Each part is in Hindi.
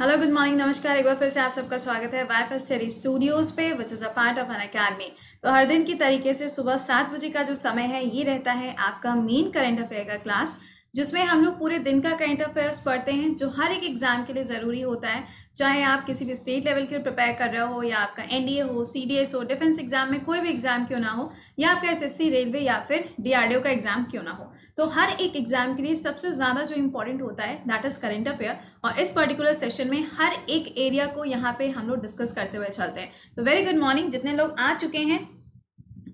हेलो गुड मॉर्निंग नमस्कार, एक बार फिर से आप सबका स्वागत है वाई स्टडी स्टूडियोज़ पे which is a part of Unacademy. तो हर दिन की तरीके से सुबह 7 बजे का जो समय है ये रहता है आपका मेन करंट अफेयर का क्लास, जिसमें हम लोग पूरे दिन का करंट अफेयर्स पढ़ते हैं जो हर एक एग्ज़ाम के लिए ज़रूरी होता है, चाहे आप किसी भी स्टेट लेवल के प्रिपेयर कर रहे हो या आपका एनडीए हो, सीडीएस हो, डिफेंस एग्जाम में कोई भी एग्ज़ाम क्यों ना हो या आपका एसएससी, रेलवे या फिर डीआरडीओ का एग्ज़ाम क्यों ना हो। तो हर एक एग्ज़ाम के लिए सबसे ज़्यादा जो इम्पोर्टेंट होता है दैट इज़ करंट अफेयर, और इस पर्टिकुलर सेशन में हर एक एरिया को यहाँ पर हम लोग डिस्कस करते हुए चलते हैं। तो वेरी गुड मॉर्निंग, जितने लोग आ चुके हैं,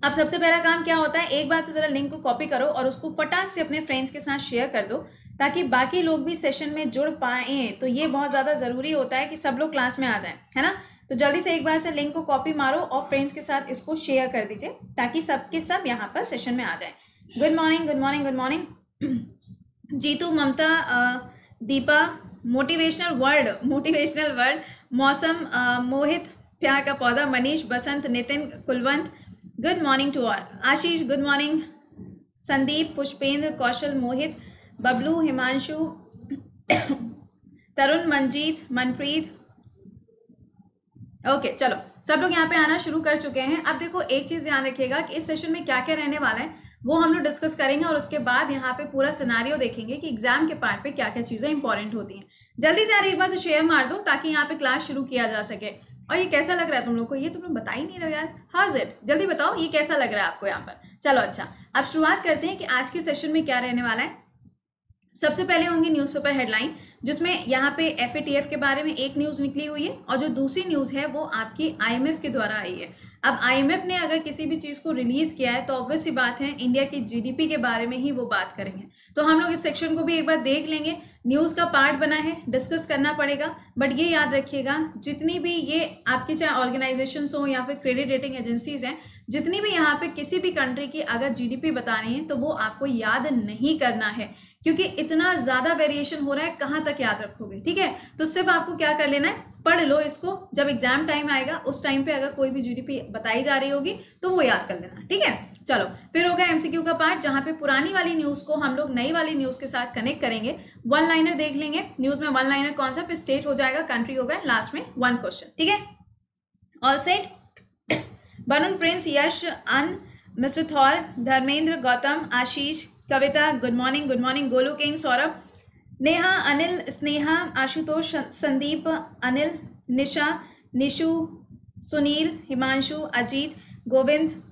अब सबसे पहला काम क्या होता है, एक बार से ज़रा लिंक को कॉपी करो और उसको फटाक से अपने फ्रेंड्स के साथ शेयर कर दो ताकि बाकी लोग भी सेशन में जुड़ पाएँ। तो ये बहुत ज़्यादा ज़रूरी होता है कि सब लोग क्लास में आ जाएं, है ना। तो जल्दी से एक बार से लिंक को कॉपी मारो और फ्रेंड्स के साथ इसको शेयर कर दीजिए ताकि सबके सब यहाँ पर सेशन में आ जाएँ। Good morning good morning good morning Jeetu, Mamta, Deepa, motivational word, Mausam, Mohit, प्यार का पौधा, Manish, Basant, Nitin, Kulwant, good morning to all, Ashish good morning, Sandeep, Pushpendra, Kaushal, Mohit, Bablu, Himanshu, Tarun, Manjeet, Manpreet. Okay चलो सब लोग यहाँ पे आना शुरू कर चुके हैं। अब देखो एक चीज़ ध्यान रखिएगा कि इस सेशन में क्या क्या रहने वाला है वो हम लोग डिस्कस करेंगे, और उसके बाद यहाँ पे पूरा सिनारियो देखेंगे कि एग्जाम के पार्ट पे क्या क्या चीज़ें इंपॉर्टेंट होती हैं। जल्दी से एक बार से शेयर मार दो ताकि यहाँ पे क्लास शुरू किया जा सके। और ये कैसा लग रहा है तुम लोग को, ये तुम लोग बता ही नहीं रहे यार, हाउ इट, जल्दी बताओ ये कैसा लग रहा है आपको यहाँ पर। चलो अच्छा, अब शुरुआत करते हैं कि आज के सेशन में क्या रहने वाला है। सबसे पहले होंगी न्यूज़पेपर हेडलाइन, जिसमें यहाँ पे FATF के बारे में एक न्यूज़ निकली हुई है और जो दूसरी न्यूज़ है वो आपकी IMF के द्वारा आई है। अब IMF ने अगर किसी भी चीज़ को रिलीज़ किया है तो ऑब्वियस सी बात है इंडिया की GDP के बारे में ही वो बात करेंगे। तो हम लोग इस सेक्शन को भी एक बार देख लेंगे, न्यूज़ का पार्ट बना है, डिस्कस करना पड़ेगा। बट ये याद रखिएगा जितनी भी ये आपकी चाहे ऑर्गेनाइजेशंस हो या फिर क्रेडिट रेटिंग एजेंसीज़ हैं, जितनी भी यहाँ पे किसी भी कंट्री की अगर GDP बतानी है तो वो आपको याद नहीं करना है क्योंकि इतना ज़्यादा वेरिएशन हो रहा है, कहाँ तक याद रखोगे। ठीक है, तो सिर्फ आपको क्या कर लेना है, पढ़ लो इसको, जब एग्जाम टाइम आएगा उस टाइम पे अगर कोई भी GDP बताई जा रही होगी तो वो याद कर लेना। ठीक है चलो, फिर होगा MCQ का पार्ट जहाँ पे पुरानी वाली न्यूज़ को हम लोग नई वाली न्यूज़ के साथ कनेक्ट करेंगे। वन लाइनर देख लेंगे, न्यूज़ में वन लाइनर कौन सा, फिर स्टेट हो जाएगा, कंट्री होगा, लास्ट में 1 क्वेश्चन। ठीक है, all set. Varun, Prince, Yash, अन, mister Thor, Dharmendra, Gautam, Ashish, Kavita, good morning, Golu king, Saurabh, Neha, Anil, Sneha, Ashutosh, Sandeep, Anil, Nisha, Nishu, Sunil, Himanshu, Ajit, Govind,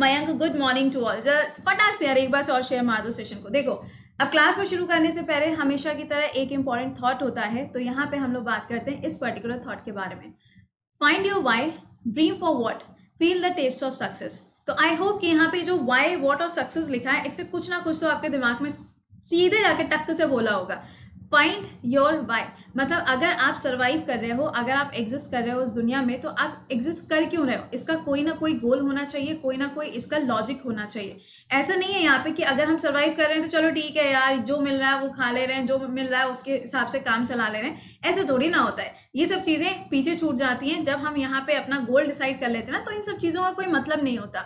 Mayank, good morning to all. फटाक से यार एक बार से और शेयर मार दो सेशन को। देखो अब क्लास को शुरू करने से पहले हमेशा की तरह एक इम्पॉर्टेंट थॉट होता है, तो यहाँ पे हम लोग बात करते हैं इस पर्टिकुलर थॉट के बारे में, find your why, dream for what, feel the taste of success. तो आई होप कि यहाँ पे जो वाई, व्हाट और सक्सेस लिखा है इससे कुछ ना कुछ तो आपके दिमाग में सीधे जाके टक्क से बोला होगा। फाइंड योर वाई मतलब अगर आप सर्वाइव कर रहे हो, अगर आप एग्जिस्ट कर रहे हो इस दुनिया में, तो आप एग्जिस्ट कर क्यों रहे हो, इसका कोई ना कोई गोल होना चाहिए, कोई ना कोई इसका लॉजिक होना चाहिए। ऐसा नहीं है यहाँ पे कि अगर हम सर्वाइव कर रहे हैं तो चलो ठीक है यार, जो मिल रहा है वो खा ले रहे हैं, जो मिल रहा है उसके हिसाब से काम चला ले रहे हैं, ऐसे थोड़ी ना होता है। ये सब चीज़ें पीछे छूट जाती हैं जब हम यहाँ पे अपना गोल डिसाइड कर लेते हैं ना, तो इन सब चीज़ों का कोई मतलब नहीं होता।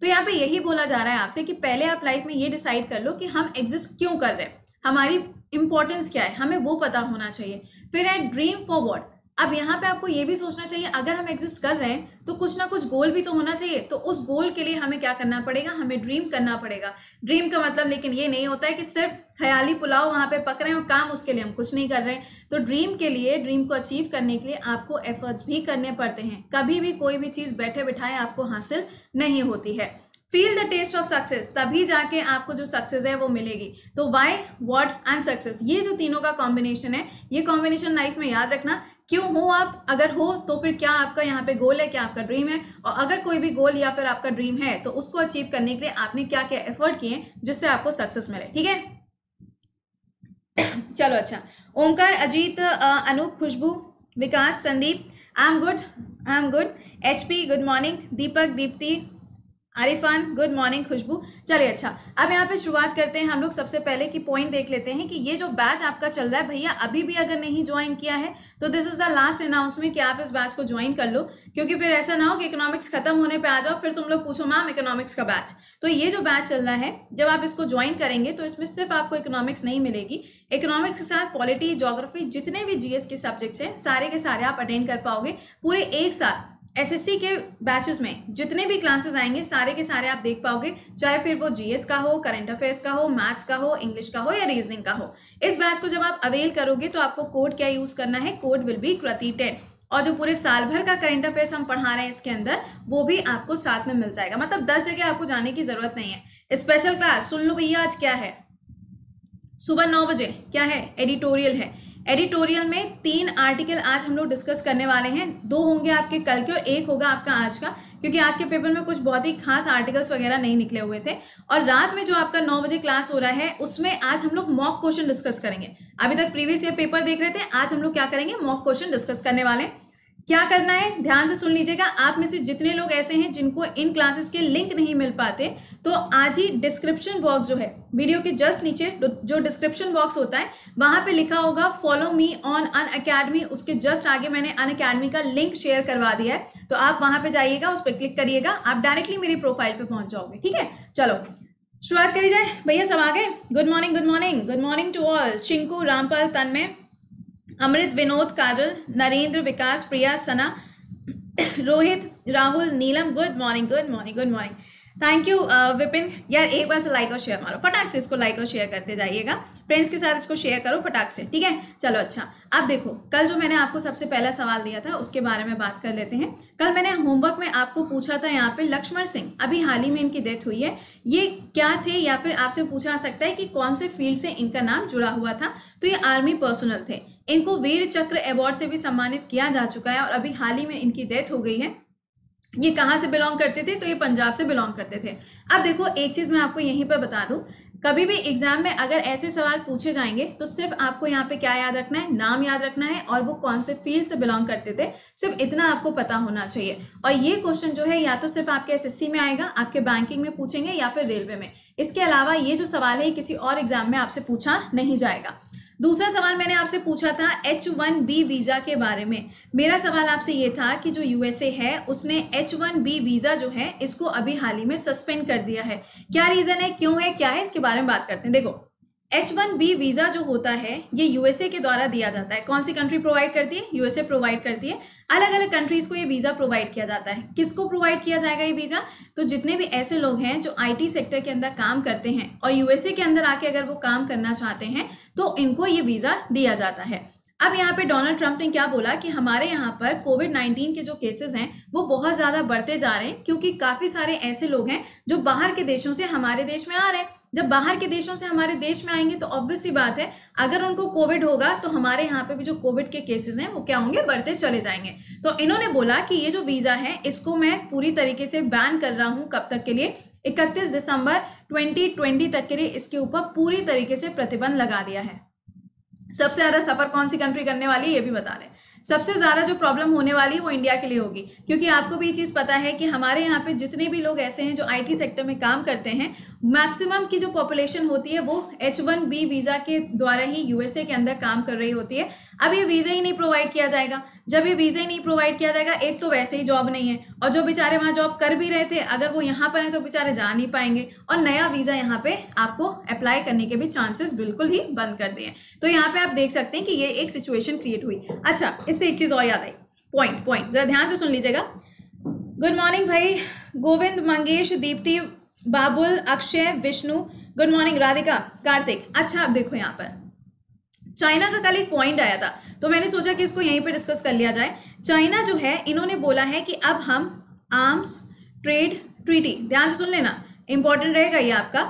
तो यहाँ पे यही बोला जा रहा है आपसे कि पहले आप लाइफ में ये डिसाइड कर लो कि हम एग्जिस्ट क्यों कर रहे हैं, हमारी इंपॉर्टेंस क्या है, हमें वो पता होना चाहिए। फिर है ड्रीम फॉर व्हाट, अब यहाँ पे आपको ये भी सोचना चाहिए अगर हम एग्जिस्ट कर रहे हैं तो कुछ ना कुछ गोल भी तो होना चाहिए, तो उस गोल के लिए हमें क्या करना पड़ेगा, हमें ड्रीम करना पड़ेगा। ड्रीम का मतलब लेकिन ये नहीं होता है कि सिर्फ ख्याली पुलाव वहाँ पे पक रहे हैं और काम उसके लिए हम कुछ नहीं कर रहे हैं। तो ड्रीम के लिए, ड्रीम को अचीव करने के लिए आपको एफर्ट्स भी करने पड़ते हैं, कभी भी कोई भी चीज़ बैठे बिठाए आपको हासिल नहीं होती है। Feel the taste of success, तभी जाके आपको जो सक्सेस है वो मिलेगी। तो वाई, व्हाट एंड सक्सेस, ये जो तीनों का कॉम्बिनेशन है, ये कॉम्बिनेशन लाइफ में याद रखना। क्यों हो आप, अगर हो तो फिर क्या आपका यहाँ पे गोल है, क्या आपका ड्रीम है, और अगर कोई भी गोल या फिर आपका ड्रीम है तो उसको अचीव करने के लिए आपने क्या क्या एफर्ट किए जिससे आपको सक्सेस मिले। ठीक है चलो अच्छा, Omkar, Ajit, Anoop, Khushboo, Vikas, Sandeep, I am good, H P, good morning, Deepak, Deepti, Arifan good morning Khushboo. चलिए अच्छा अब यहाँ पे शुरुआत करते हैं हम लोग। सबसे पहले कि पॉइंट देख लेते हैं कि ये जो बैच आपका चल रहा है भैया अभी भी अगर नहीं ज्वाइन किया है तो this is the last announcement कि आप इस बैच को ज्वाइन कर लो, क्योंकि फिर ऐसा ना हो कि इकोनॉमिक्स खत्म होने पे आ जाओ फिर तुम लोग पूछो मैम इकोनॉमिक्स का बैच। तो ये जो बैच चल रहा है जब आप इसको ज्वाइन करेंगे तो इसमें सिर्फ आपको इकोनॉमिक्स नहीं मिलेगी, इकोनॉमिक्स के साथ पॉलिटी ज्योग्राफी जितने भी जीएस के सब्जेक्ट्स हैं सारे के सारे आप अटेंड कर पाओगे पूरे एक साथ। एसएससी के बैचेस में जितने भी क्लासेस आएंगे सारे के सारे आप देख पाओगे, चाहे फिर वो जीएस का हो, करंट अफेयर्स का हो, मैथ्स का हो, इंग्लिश का हो या रीजनिंग का हो। इस बैच को जब आप अवेल करोगे तो आपको कोड क्या यूज करना है, कोड विल बी कृति 10, और जो पूरे साल भर का करंट अफेयर्स हम पढ़ा रहे हैं इसके अंदर वो भी आपको साथ में मिल जाएगा। मतलब 10 जगह आपको जाने की जरूरत नहीं है। स्पेशल क्लास सुन लो भैया, आज क्या है सुबह 9 बजे क्या है, एडिटोरियल है। एडिटोरियल में 3 आर्टिकल आज हम लोग डिस्कस करने वाले हैं, 2 होंगे आपके कल के और 1 होगा आपका आज का, क्योंकि आज के पेपर में कुछ बहुत ही खास आर्टिकल्स वगैरह नहीं निकले हुए थे। और रात में जो आपका 9 बजे क्लास हो रहा है उसमें आज हम लोग मॉक क्वेश्चन डिस्कस करेंगे। अभी तक प्रीवियस ईयर पेपर देख रहे थे, आज हम लोग क्या करेंगे मॉक क्वेश्चन डिस्कस करने वाले। क्या करना है ध्यान से सुन लीजिएगा। आप में से जितने लोग ऐसे हैं जिनको इन क्लासेस के लिंक नहीं मिल पाते तो आज ही डिस्क्रिप्शन बॉक्स जो है वीडियो के जस्ट नीचे जो डिस्क्रिप्शन बॉक्स होता है वहां पे लिखा होगा follow me on Unacademy, उसके जस्ट आगे मैंने अन अकेडमी का लिंक शेयर करवा दिया है, तो आप वहां पे जाइएगा, उस पर क्लिक करिएगा, आप डायरेक्टली मेरी प्रोफाइल पे पहुंच जाओगे। ठीक है चलो शुरुआत करी जाए भैया, सब आ गए। Good morning good morning good morning to all. Shinku, Rampal, Tanmay, Amrit, Vinod, Kajal, Narendra, Vikas, Priya, Sana, Rohit, Rahul, Neelam, good morning good morning good morning. Thank you Vipin यार, एक बार से लाइक और शेयर मारो फटाक से, इसको लाइक और शेयर करते जाइएगा, फ्रेंड्स के साथ इसको शेयर करो फटाक से। ठीक है चलो अच्छा अब देखो कल जो मैंने आपको सबसे पहला सवाल दिया था उसके बारे में बात कर लेते हैं। कल मैंने होमवर्क में आपको पूछा था यहाँ पे लक्ष्मण सिंह, अभी हाल ही में इनकी डेथ हुई है, ये क्या थे या फिर आपसे पूछा जा सकता है कि कौन से फील्ड से इनका नाम जुड़ा हुआ था। तो ये आर्मी पर्सनल थे, इनको वीर चक्र अवार्ड से भी सम्मानित किया जा चुका है और अभी हाल ही में इनकी डेथ हो गई है। ये कहाँ से बिलोंग करते थे तो ये पंजाब से बिलोंग करते थे। अब देखो एक चीज़ मैं आपको यहीं पर बता दूँ, कभी भी एग्जाम में अगर ऐसे सवाल पूछे जाएंगे तो सिर्फ आपको यहाँ पे क्या याद रखना है, नाम याद रखना है और वो कौन से फील्ड से बिलोंग करते थे, सिर्फ इतना आपको पता होना चाहिए। और ये क्वेश्चन जो है या तो सिर्फ आपके एसएससी में आएगा, आपके बैंकिंग में पूछेंगे या फिर रेलवे में, इसके अलावा ये जो सवाल है किसी और एग्जाम में आपसे पूछा नहीं जाएगा। दूसरा सवाल मैंने आपसे पूछा था H1B वीज़ा के बारे में। मेरा सवाल आपसे ये था कि जो USA है उसने H1B वीज़ा जो है इसको अभी हाल ही में सस्पेंड कर दिया है, क्या रीज़न है, क्यों है, क्या है, इसके बारे में बात करते हैं। देखो H1B वीज़ा जो होता है ये USA के द्वारा दिया जाता है, कौन सी कंट्री प्रोवाइड करती है, USA प्रोवाइड करती है, अलग अलग कंट्रीज़ को ये वीज़ा प्रोवाइड किया जाता है। किसको प्रोवाइड किया जाएगा ये वीज़ा, तो जितने भी ऐसे लोग हैं जो IT सेक्टर के अंदर काम करते हैं और USA के अंदर आके अगर वो काम करना चाहते हैं तो इनको ये वीज़ा दिया जाता है। अब यहाँ पे डोनाल्ड ट्रंप ने क्या बोला कि हमारे यहाँ पर कोविड-19 के जो केसेस हैं वो बहुत ज़्यादा बढ़ते जा रहे हैं, क्योंकि काफ़ी सारे ऐसे लोग हैं जो बाहर के देशों से हमारे देश में आ रहे हैं। जब बाहर के देशों से हमारे देश में आएंगे तो ऑब्वियस सी बात है अगर उनको कोविड होगा तो हमारे यहाँ पे भी जो कोविड के केसेस हैं वो क्या होंगे, बढ़ते चले जाएंगे। तो इन्होंने बोला कि ये जो वीज़ा है इसको मैं पूरी तरीके से बैन कर रहा हूँ, कब तक के लिए, 31 दिसंबर 2020 तक के लिए इसके ऊपर पूरी तरीके से प्रतिबंध लगा दिया है। सबसे ज़्यादा सफ़र कौन सी कंट्री करने वाली है ये भी बता दें, सबसे ज़्यादा जो प्रॉब्लम होने वाली है वो इंडिया के लिए होगी, क्योंकि आपको भी ये चीज़ पता है कि हमारे यहाँ पे जितने भी लोग ऐसे हैं जो IT सेक्टर में काम करते हैं मैक्सिमम की जो पॉपुलेशन होती है वो H1B वीज़ा के द्वारा ही USA के अंदर काम कर रही होती है। अब ये वीज़ा ही नहीं प्रोवाइड किया जाएगा, जब ये वीज़ा ही नहीं प्रोवाइड किया जाएगा एक तो वैसे ही जॉब नहीं है, और जो बेचारे वहाँ जॉब कर भी रहे थे अगर वो यहाँ पर हैं तो बेचारे जा नहीं पाएंगे, और नया वीज़ा यहाँ पे आपको अप्लाई करने के भी चांसेस बिल्कुल ही बंद कर दिए। तो यहाँ पे आप देख सकते हैं कि ये एक सिचुएशन क्रिएट हुई। अच्छा इससे एक चीज़ और याद आई, पॉइंट ज़रा ध्यान से सुन लीजिएगा। गुड मॉर्निंग भाई, गोविंद, मंगेश, दीप्ति, बाबुल, अक्षय, विष्णु, गुड मॉर्निंग, राधिका, कार्तिक। अच्छा अब देखो यहाँ पर चाइना का कल एक पॉइंट आया था तो मैंने सोचा कि इसको यहीं पे डिस्कस कर लिया जाए। चाइना जो है इन्होंने बोला है कि अब हम आर्म्स ट्रेड ट्रीटी, ध्यान से सुन लेना इंपॉर्टेंट रहेगा ये आपका,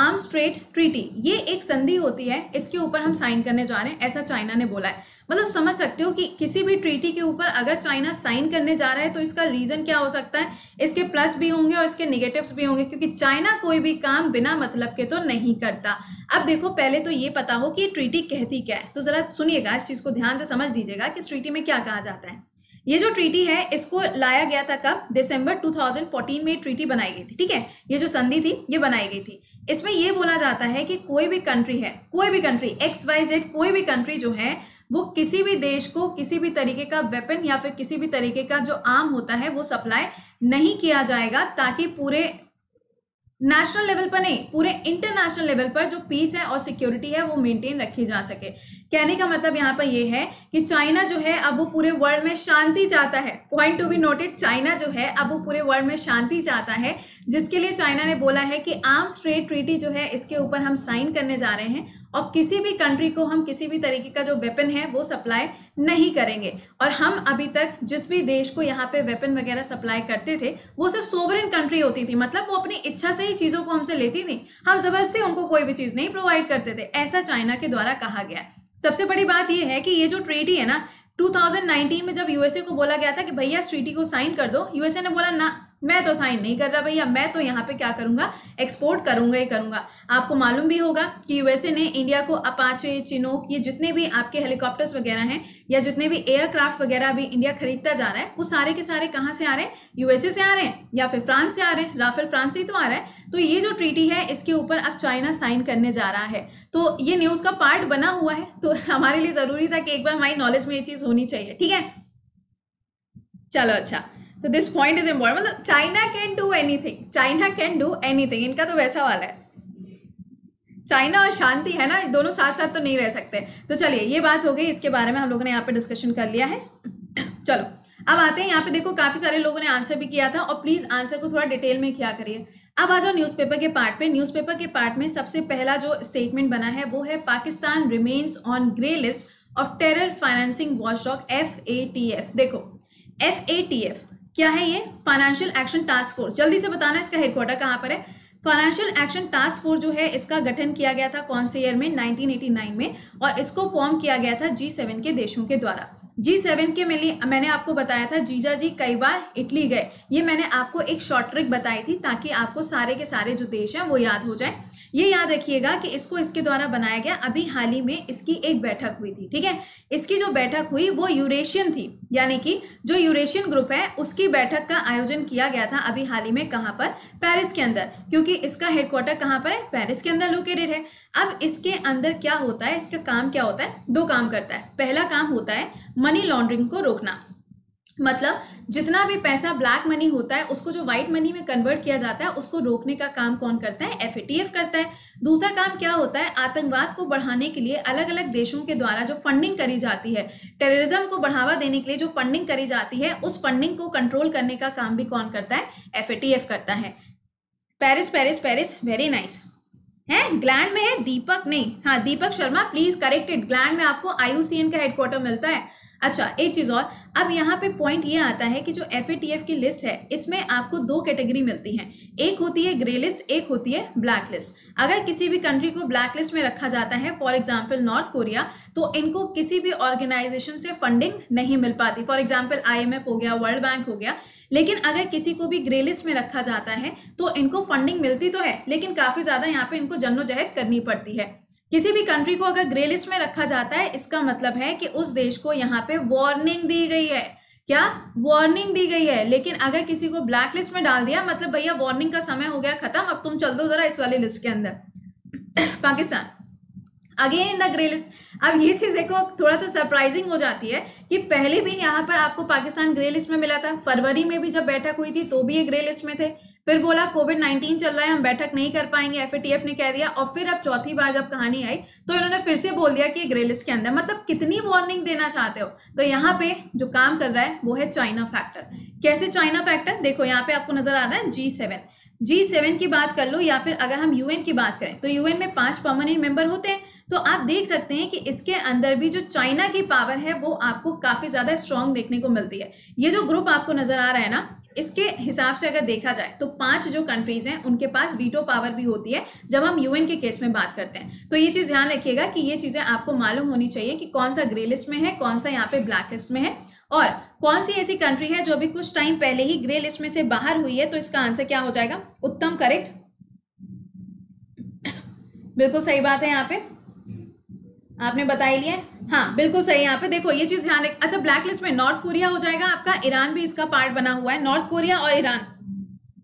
आर्म्स ट्रेड ट्रीटी, ये एक संधि होती है इसके ऊपर हम साइन करने जा रहे हैं, ऐसा चाइना ने बोला है। मतलब समझ सकते हो कि किसी भी ट्रीटी के ऊपर अगर चाइना साइन करने जा रहा है तो इसका रीज़न क्या हो सकता है, इसके प्लस भी होंगे और इसके निगेटिव्स भी होंगे, क्योंकि चाइना कोई भी काम बिना मतलब के तो नहीं करता। अब देखो पहले तो ये पता हो कि ये ट्रीटी कहती क्या है, तो ज़रा सुनिएगा इस चीज़ को ध्यान से समझ लीजिएगा कि इस ट्रीटी में क्या कहा जाता है। ये जो ट्रीटी है इसको लाया गया था कब, दिसंबर 2014 में ट्रीटी बनाई गई थी। ठीक है, ये जो संधि थी ये बनाई गई थी। इसमें ये बोला जाता है कि कोई भी कंट्री है, कोई भी कंट्री XYZ कोई भी कंट्री जो है वो किसी भी देश को किसी भी तरीके का वेपन या फिर किसी भी तरीके का जो आर्म होता है वो सप्लाई नहीं किया जाएगा, ताकि पूरे नेशनल लेवल पर नहीं पूरे इंटरनेशनल लेवल पर जो पीस है और सिक्योरिटी है वो मेंटेन रखी जा सके। कहने का मतलब यहाँ पर ये है कि चाइना जो है अब वो पूरे वर्ल्ड में शांति चाहता है, point to be noted, China जो है अब वो पूरे वर्ल्ड में शांति चाहता है, जिसके लिए चाइना ने बोला है कि आर्म्स ट्रेड ट्रीटी जो है इसके ऊपर हम साइन करने जा रहे हैं और किसी भी कंट्री को हम किसी भी तरीके का जो वेपन है वो सप्लाई नहीं करेंगे। और हम अभी तक जिस भी देश को यहाँ पे वेपन वगैरह सप्लाई करते थे वो सिर्फ सोवरेन कंट्री होती थी, मतलब वो अपनी इच्छा से ही चीज़ों को हमसे लेती थी, हम जबरदस्ती उनको कोई भी चीज़ नहीं प्रोवाइड करते थे, ऐसा चाइना के द्वारा कहा गया। सबसे बड़ी बात ये है कि ये जो ट्रीटी है ना 2019 में जब यूएसए को बोला गया था कि भैया इस ट्रीटी को साइन कर दो, यूएसए ने बोला ना मैं तो साइन नहीं कर रहा भैया, मैं तो यहाँ पे क्या करूँगा, एक्सपोर्ट करूँगा ही करूँगा। आपको मालूम भी होगा कि यूएसए ने इंडिया को अपाचे, चिनोक, ये जितने भी आपके हेलीकॉप्टर्स वगैरह हैं या जितने भी एयरक्राफ्ट वगैरह अभी इंडिया खरीदता जा रहा है वो सारे के सारे कहाँ से आ रहे हैं, यूएसए से आ रहे हैं या फिर फ्रांस से आ रहे हैं, राफेल फ्रांस से ही तो आ रहा है। तो ये जो ट्रीटी है इसके ऊपर अब चाइना साइन करने जा रहा है, तो ये न्यूज़ का पार्ट बना हुआ है, तो हमारे लिए ज़रूरी था कि एक बार हमारी नॉलेज में ये चीज़ होनी चाहिए। ठीक है, चलो अच्छा, तो दिस पॉइंट इज इम्पोर्टेंट, मतलब China can do anything, China can do anything, इनका तो वैसा वाला है, चाइना और शांति है ना, दोनों साथ साथ तो नहीं रह सकते। तो चलिए ये बात हो गई, इसके बारे में हम लोगों ने यहाँ पे डिस्कशन कर लिया है। चलो अब आते हैं यहाँ पे, देखो काफी सारे लोगों ने आंसर भी किया था और प्लीज आंसर को थोड़ा डिटेल में किया करिए। अब आ जाओ न्यूज़पेपर के पार्ट पे। न्यूज़पेपर के पार्ट में सबसे पहला जो स्टेटमेंट बना है वो है Pakistan remains on grey list of terror financing watchdog FATF। देखो FATF क्या है, ये फाइनेंशियल एक्शन टास्क फोर्स, जल्दी से बताना इसका हेडक्वार्टर कहाँ पर है। फाइनेंशियल एक्शन टास्क फोर्स जो है इसका गठन किया गया था कौन से ईयर में, 1989 में, और इसको फॉर्म किया गया था G7 के देशों के द्वारा। G7 के मैंने आपको बताया था जीजा जी कई बार इटली गए, ये मैंने आपको एक शॉर्ट ट्रिक बताई थी ताकि आपको सारे के सारे जो देश हैं वो याद हो जाए। ये याद रखिएगा कि इसको इसके द्वारा बनाया गया। अभी हाल ही में इसकी एक बैठक हुई थी, ठीक है, इसकी जो बैठक हुई वो यूरेशियन थी, यानी कि जो यूरेशियन ग्रुप है उसकी बैठक का आयोजन किया गया था अभी हाल ही में, कहाँ पर, पेरिस के अंदर, क्योंकि इसका हेडक्वार्टर कहाँ पर है, पेरिस के अंदर लोकेटेड है। अब इसके अंदर क्या होता है, इसका काम क्या होता है, दो काम करता है। पहला काम होता है मनी लॉन्ड्रिंग को रोकना, मतलब जितना भी पैसा ब्लैक मनी होता है उसको जो व्हाइट मनी में कन्वर्ट किया जाता है उसको रोकने का काम कौन करता है, FATF करता है। दूसरा काम क्या होता है, आतंकवाद को बढ़ाने के लिए अलग अलग देशों के द्वारा जो फंडिंग करी जाती है, टेररिज्म को बढ़ावा देने के लिए जो फंडिंग करी जाती है उस फंडिंग को कंट्रोल करने का काम भी कौन करता है, FATF करता है। Paris Paris Paris, very nice है। ग्लैंड में है दीपक, नहीं हाँ Deepak Sharma, please corrected, Gland में आपको IUCN का हेडक्वार्टर मिलता है। अच्छा एक चीज़ और, अब यहाँ पे पॉइंट ये आता है कि जो FATF की लिस्ट है इसमें आपको दो कैटेगरी मिलती हैं, एक होती है ग्रे लिस्ट, एक होती है ब्लैक लिस्ट। अगर किसी भी कंट्री को ब्लैक लिस्ट में रखा जाता है, फॉर एग्जांपल नॉर्थ कोरिया, तो इनको किसी भी ऑर्गेनाइजेशन से फंडिंग नहीं मिल पाती, फॉर एग्जांपल IMF हो गया, वर्ल्ड बैंक हो गया। लेकिन अगर किसी को भी ग्रे लिस्ट में रखा जाता है तो इनको फंडिंग मिलती तो है लेकिन काफ़ी ज़्यादा यहाँ पर इनको जद्दोजहद करनी पड़ती है। किसी भी कंट्री को अगर ग्रे लिस्ट में रखा जाता है इसका मतलब है कि उस देश को यहाँ पे वार्निंग दी गई है, क्या, वार्निंग दी गई है। लेकिन अगर किसी को ब्लैक लिस्ट में डाल दिया मतलब भैया वार्निंग का समय हो गया खत्म, अब तुम चल दो जरा इस वाली लिस्ट के अंदर, Pakistan again in the grey list. अब ये चीज देखो थोड़ा सा सरप्राइजिंग हो जाती है कि पहले भी यहाँ पर आपको पाकिस्तान ग्रे लिस्ट में मिला था, फरवरी में भी जब बैठक हुई थी तो भी ये ग्रे लिस्ट में थे, फिर बोला COVID-19 चल रहा है हम बैठक नहीं कर पाएंगे, FATF ने कह दिया, और फिर अब चौथी बार जब कहानी आई तो इन्होंने फिर से बोल दिया कि ग्रे लिस्ट के अंदर, मतलब कितनी वार्निंग देना चाहते हो। तो यहाँ पे जो काम कर रहा है वो है चाइना फैक्टर। कैसे चाइना फैक्टर, देखो यहाँ पे आपको नजर आ रहा है G7 की बात कर लो या फिर अगर हम UN की बात करें तो UN में 5 परमानेंट मेंबर होते हैं, तो आप देख सकते हैं कि इसके अंदर भी जो चाइना की पावर है वो आपको काफी ज्यादा स्ट्रांग देखने को मिलती है। ये जो ग्रुप आपको नजर आ रहा है ना, इसके हिसाब से अगर देखा जाए तो 5 जो कंट्रीज हैं उनके पास वीटो पावर भी होती है जब हम UN के केस में बात करते हैं। तो ये चीज़ ध्यान रखिएगा कि ये चीज़ें आपको मालूम होनी चाहिए कि कौन सा ग्रे लिस्ट में है, कौन सा यहाँ पे ब्लैक लिस्ट में है और कौन सी ऐसी कंट्री है जो अभी कुछ टाइम पहले ही ग्रे लिस्ट में से बाहर हुई है। तो इसका आंसर क्या हो जाएगा, उत्तम करेक्ट, बिल्कुल सही बात है, यहाँ पे आपने बता ही लिया। हाँ बिल्कुल सही। यहाँ पे देखो ये चीज ध्यान रख। अच्छा ब्लैक लिस्ट में नॉर्थ कोरिया हो जाएगा आपका, ईरान भी इसका पार्ट बना हुआ है, नॉर्थ कोरिया और ईरान,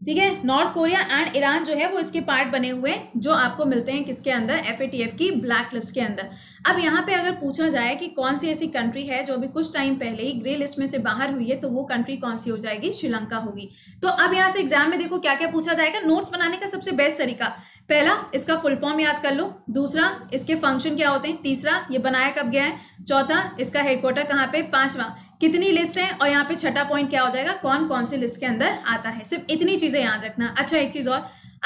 ठीक है, नॉर्थ कोरिया एंड ईरान जो है वो इसके पार्ट बने हुए जो आपको मिलते हैं किसके अंदर, FATF की ब्लैक लिस्ट के अंदर। अब यहाँ पे अगर पूछा जाए कि कौन सी ऐसी कंट्री है जो अभी कुछ टाइम पहले ही ग्रे लिस्ट में से बाहर हुई है, तो वो कंट्री कौन सी हो जाएगी, श्रीलंका होगी। तो अब यहाँ से एग्जाम में देखो क्या क्या पूछा जाएगा। नोट्स बनाने का सबसे बेस्ट तरीका, पहला इसका फुल फॉर्म याद कर लो, दूसरा इसके फंक्शन क्या होते हैं, तीसरा ये बनाया कब गया है, चौथा इसका हेडक्वार्टर कहाँ पे, पांचवा कितनी लिस्ट है, और यहाँ पे छठा पॉइंट क्या हो जाएगा, कौन कौन सी लिस्ट के अंदर आता है। सिर्फ इतनी चीजें याद रखना। अच्छा एक चीज और,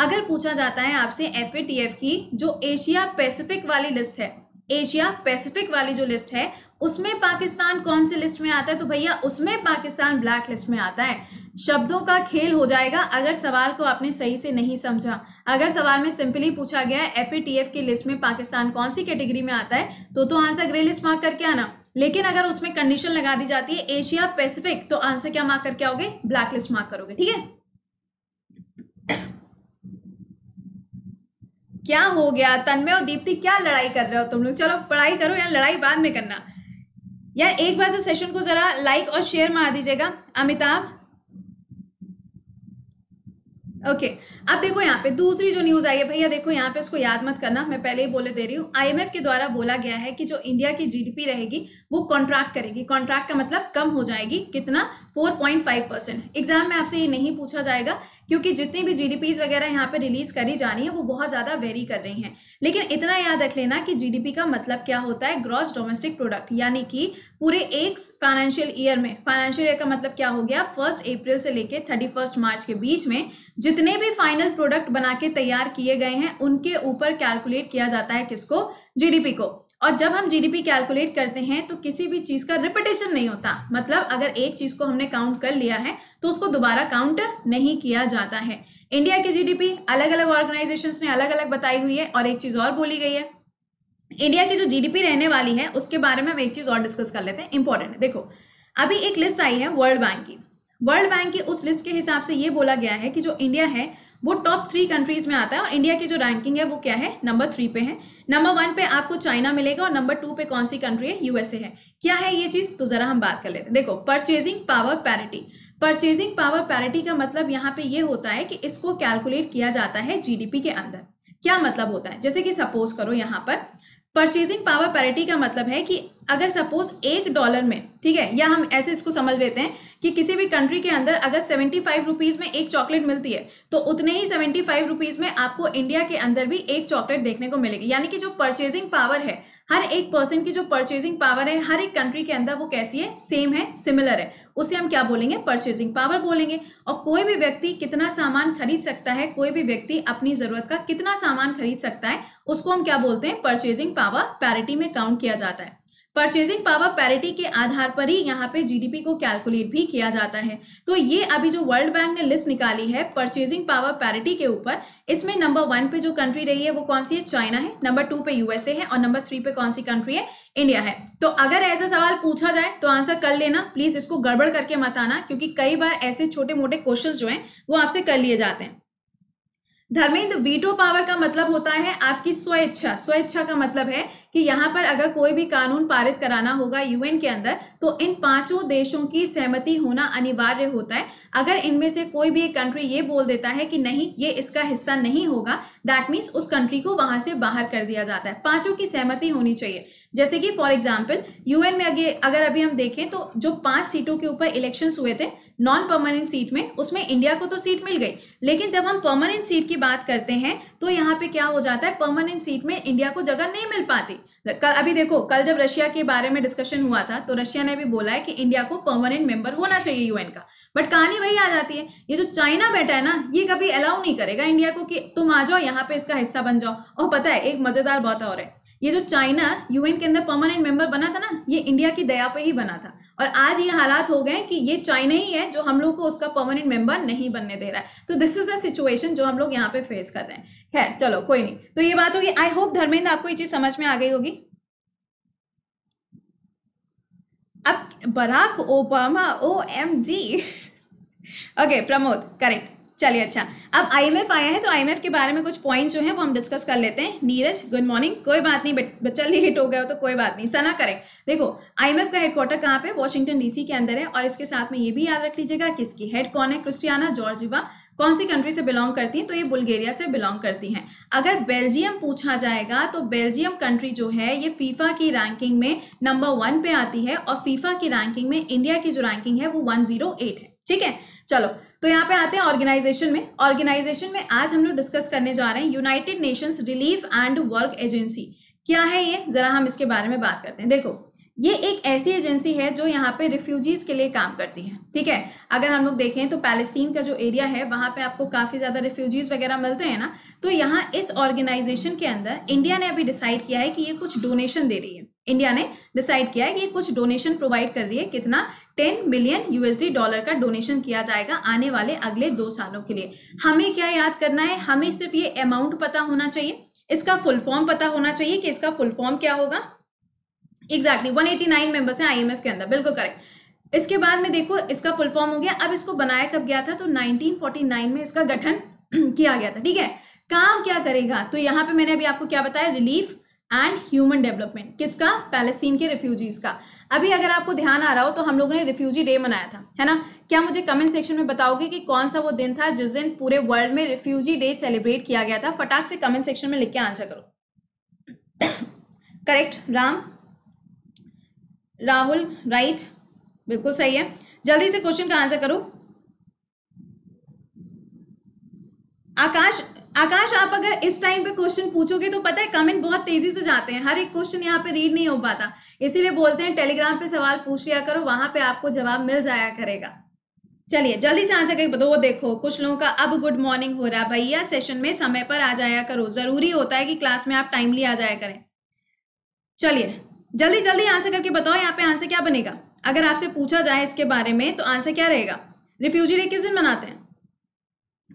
अगर पूछा जाता है आपसे FATF की जो एशिया पैसिफिक वाली लिस्ट है, एशिया पैसिफिक वाली जो लिस्ट है उसमें पाकिस्तान कौन से लिस्ट में आता है, तो भैया उसमें पाकिस्तान ब्लैक लिस्ट में आता है। शब्दों का खेल हो जाएगा अगर सवाल को आपने सही से नहीं समझा। अगर सवाल में सिंपली पूछा गया है FATF की लिस्ट में पाकिस्तान कौन सी कैटेगरी में आता है, तो आंसर ग्रे लिस्ट मार्क करके आना। लेकिन अगर उसमें कंडीशन लगा दी जाती है एशिया पैसिफिक, तो आंसर क्या मार्क करके आओगे, ब्लैक लिस्ट मार्क करोगे, ठीक है। क्या हो गया तन्मय और दीप्ति, क्या लड़ाई कर रहे हो तुम लोग, चलो पढ़ाई करो यार, लड़ाई बाद में करना यार। एक बार से सेशन को जरा लाइक और शेयर मार दीजिएगा। अमिताभ ओके अब देखो यहाँ पे दूसरी जो न्यूज आई है भैया, देखो यहाँ पे इसको याद मत करना, मैं पहले ही बोले दे रही हूँ। IMF के द्वारा बोला गया है कि जो इंडिया की GDP रहेगी वो कॉन्ट्रैक्ट करेगी, कॉन्ट्रैक्ट का मतलब कम हो जाएगी, कितना 4.5%। एग्जाम में आपसे ये नहीं पूछा जाएगा क्योंकि जितनी भी GDPs वगैरह यहाँ पे रिलीज करी जानी है वो बहुत ज्यादा वेरी कर रही हैं। लेकिन इतना याद रख लेना कि GDP का मतलब क्या होता है, ग्रॉस डोमेस्टिक प्रोडक्ट, यानी कि पूरे एक फाइनेंशियल ईयर में, फाइनेंशियल ईयर का मतलब क्या हो गया, 1 अप्रैल से लेके 31 मार्च के बीच में जितने भी फाइनल प्रोडक्ट बना के तैयार किए गए हैं उनके ऊपर कैलकुलेट किया जाता है किसको, GDP को। और जब हम GDP कैलकुलेट करते हैं तो किसी भी चीज का रिपीटेशन नहीं होता, मतलब अगर एक चीज को हमने काउंट कर लिया है तो उसको दोबारा काउंट नहीं किया जाता है। इंडिया की GDP अलग अलग ऑर्गेनाइजेशंस ने अलग अलग बताई हुई है। और एक चीज और बोली गई है, इंडिया की जो GDP रहने वाली है उसके बारे में हम एक चीज और डिस्कस कर लेते हैं, इंपॉर्टेंट है। देखो अभी एक लिस्ट आई है वर्ल्ड बैंक की, वर्ल्ड बैंक की उस लिस्ट के हिसाब से ये बोला गया है कि जो इंडिया है वो टॉप 3 कंट्रीज में आता है, और इंडिया की जो रैंकिंग है वो क्या है, नंबर 3 पे है। नंबर 1 पे आपको चाइना मिलेगा और नंबर 2 पे कौन सी कंट्री है, USA है। क्या है ये चीज, तो जरा हम बात कर लेते हैं। देखो purchasing power parity, purchasing power parity का मतलब यहाँ पे ये होता है कि इसको कैलकुलेट किया जाता है GDP के अंदर। क्या मतलब होता है, जैसे कि सपोज करो यहाँ पर परचेजिंग पावर पैरिटी का मतलब है कि अगर सपोज $1 में, ठीक है, या हम ऐसे इसको समझ लेते हैं कि किसी भी कंट्री के अंदर अगर 75 रुपीज में एक चॉकलेट मिलती है तो उतने ही 75 रुपीज में आपको इंडिया के अंदर भी एक चॉकलेट देखने को मिलेगी। यानी कि जो परचेजिंग पावर है हर एक पर्सन की, जो परचेजिंग पावर है हर एक कंट्री के अंदर वो कैसी है, सेम है, सिमिलर है, उसे हम क्या बोलेंगे, परचेजिंग पावर बोलेंगे। और कोई भी व्यक्ति कितना सामान खरीद सकता है, कोई भी व्यक्ति अपनी जरूरत का कितना सामान खरीद सकता है उसको हम क्या बोलते हैं, परचेजिंग पावर पैरिटी में काउंट किया जाता है। परचेजिंग पावर पैरिटी के आधार पर ही यहाँ पे GDP को कैलकुलेट भी किया जाता है। तो ये अभी जो वर्ल्ड बैंक ने लिस्ट निकाली है परचेजिंग पावर पैरिटी के ऊपर, इसमें नंबर 1 पे जो कंट्री रही है वो कौन सी है, चाइना है, नंबर 2 पे USA है, और नंबर 3 पे कौन सी कंट्री है, इंडिया है। तो अगर ऐसा सवाल पूछा जाए तो आंसर कर लेना, प्लीज इसको गड़बड़ करके मत आना, क्योंकि कई बार ऐसे छोटे मोटे क्वेश्चन जो है वो आपसे कर लिए जाते हैं। धर्मेंद्र वीटो पावर का मतलब होता है आपकी स्वेच्छा, स्वेच्छा का मतलब है कि यहाँ पर अगर कोई भी कानून पारित कराना होगा UN के अंदर तो इन 5 देशों की सहमति होना अनिवार्य होता है। अगर इनमें से कोई भी एक कंट्री ये बोल देता है कि नहीं ये इसका हिस्सा नहीं होगा, दैट मीन्स उस कंट्री को वहां से बाहर कर दिया जाता है, 5 की सहमति होनी चाहिए। जैसे कि फॉर एग्जाम्पल UN में अगर अभी हम देखें तो जो 5 सीटों के ऊपर इलेक्शंस हुए थे नॉन परमानेंट सीट में, उसमें इंडिया को तो सीट मिल गई, लेकिन जब हम परमानेंट सीट की बात करते हैं तो यहाँ पे क्या हो जाता है, परमानेंट सीट में इंडिया को जगह नहीं मिल पाती। अभी देखो कल जब रशिया के बारे में डिस्कशन हुआ था तो रशिया ने भी बोला है कि इंडिया को परमानेंट मेंबर होना चाहिए UN का, बट कहानी वही आ जाती है, ये जो चाइना बैठा है ना ये कभी अलाउ नहीं करेगा इंडिया को कि तुम आ जाओ यहाँ पे इसका हिस्सा बन जाओ। और पता है एक मजेदार बात और है, ये जो चाइना UN के अंदर परमानेंट मेंबर बना था ना, ये इंडिया की दया पे ही बना था, और आज ये हालात हो गए कि ये चाइना ही है जो हम लोग को उसका परमानेंट मेंबर नहीं बनने दे रहा है। तो दिस इज द सिचुएशन जो हम लोग यहाँ पे फेस कर रहे हैं। खैर चलो कोई नहीं, तो ये बात होगी। आई होप धर्मेंद्र आपको ये चीज समझ में आ गई होगी। अब Barack Obama OMG okay Pramod correct चलिए अच्छा, अब आईएमएफ आया है तो आईएमएफ के बारे में कुछ पॉइंट्स जो हैं वो हम डिस्कस कर लेते हैं। नीरज गुड मॉर्निंग, कोई बात नहीं बच्चा लेट हो गया हो तो कोई बात नहीं, सना करेक्ट। देखो आईएमएफ का हेडक्वार्टर कहाँ पे, वॉशिंगटन डीसी के अंदर है। और इसके साथ में ये भी याद रख लीजिएगा किसकी हेड कौन है, क्रिस्टियाना जॉर्जिवा कौन सी कंट्री से बिलोंग करती हैं, तो ये बुल्गारिया से बिलोंग करती हैं। अगर बेल्जियम पूछा जाएगा तो बेल्जियम कंट्री जो है ये फीफा की रैंकिंग में नंबर 1 पे आती है और फीफा की रैंकिंग में इंडिया की जो रैंकिंग है वो 108 है। ठीक है चलो, तो यहाँ पे आते हैं ऑर्गेनाइजेशन में। ऑर्गेनाइजेशन में आज हम लोग डिस्कस करने जा रहे हैं United Nations relief and work agency. क्या है ये, जरा हम इसके बारे में बात करते हैं। देखो ये एक ऐसी एजेंसी है जो यहाँ पे रिफ्यूजीज के लिए काम करती है। ठीक है, अगर हम लोग देखें तो पैलेस्टीन का जो एरिया है वहाँ पे आपको काफ़ी ज़्यादा रिफ्यूजीज वगैरह मिलते हैं ना, तो यहाँ इस ऑर्गेनाइजेशन के अंदर इंडिया ने अभी डिसाइड किया है कि ये कुछ डोनेशन दे रही है। इंडिया ने डिसाइड किया है कि ये कुछ डोनेशन प्रोवाइड कर रही है, कितना, $10 मिलियन का डोनेशन किया जाएगा आने वाले अगले 2 सालों के लिए। हमें क्या याद करना है, हमें सिर्फ ये अमाउंट पता होना चाहिए, इसका फुल फॉर्म पता होना चाहिए कि इसका फुल फॉर्म क्या होगा। एग्जैक्टली 189 मेंबर्स हैं आईएमएफ के अंदर, बिल्कुल करेक्ट। इसके बाद में देखो इसका फुल फॉर्म हो गया। अब इसको बनाया कब गया था, तो 1949 में इसका गठन किया गया था। ठीक है, काम क्या करेगा, तो यहाँ पे मैंने अभी आपको क्या बताया, रिलीफ एंड ह्यूमन डेवलपमेंट। किसका, पैलेस्टीन के रिफ्यूजीज का। अभी अगर आपको ध्यान आ रहा हो तो हम लोगों ने रिफ्यूजी डे मनाया था, है ना। क्या मुझे कमेंट सेक्शन में बताओगे कि कौन सा वो दिन था जिस दिन पूरे वर्ल्ड में रिफ्यूजी डे सेलिब्रेट किया गया था। फटाक से कमेंट सेक्शन में लिख के आंसर करो। करेक्ट राम, राहुल राइट, बिल्कुल सही है। जल्दी से क्वेश्चन का आंसर करो। आकाश, आकाश आप अगर इस टाइम पे क्वेश्चन पूछोगे तो पता है कमेंट बहुत तेजी से जाते हैं, हर एक क्वेश्चन यहाँ पे रीड नहीं हो पाता, इसीलिए बोलते हैं टेलीग्राम पे सवाल पूछ लिया करो, वहां पे आपको जवाब मिल जाया करेगा। चलिए जल्दी से आंसर करके बताओ। देखो कुछ लोगों का अब गुड मॉर्निंग हो रहा, भैया सेशन में समय पर आ जाया करो, जरूरी होता है कि क्लास में आप टाइमली आ जाया करें। चलिए जल्दी जल्दी आंसर करके बताओ, यहाँ पे आंसर क्या बनेगा अगर आपसे पूछा जाए इसके बारे में, तो आंसर क्या रहेगा। रिफ्यूजी डे किस दिन मनाते हैं।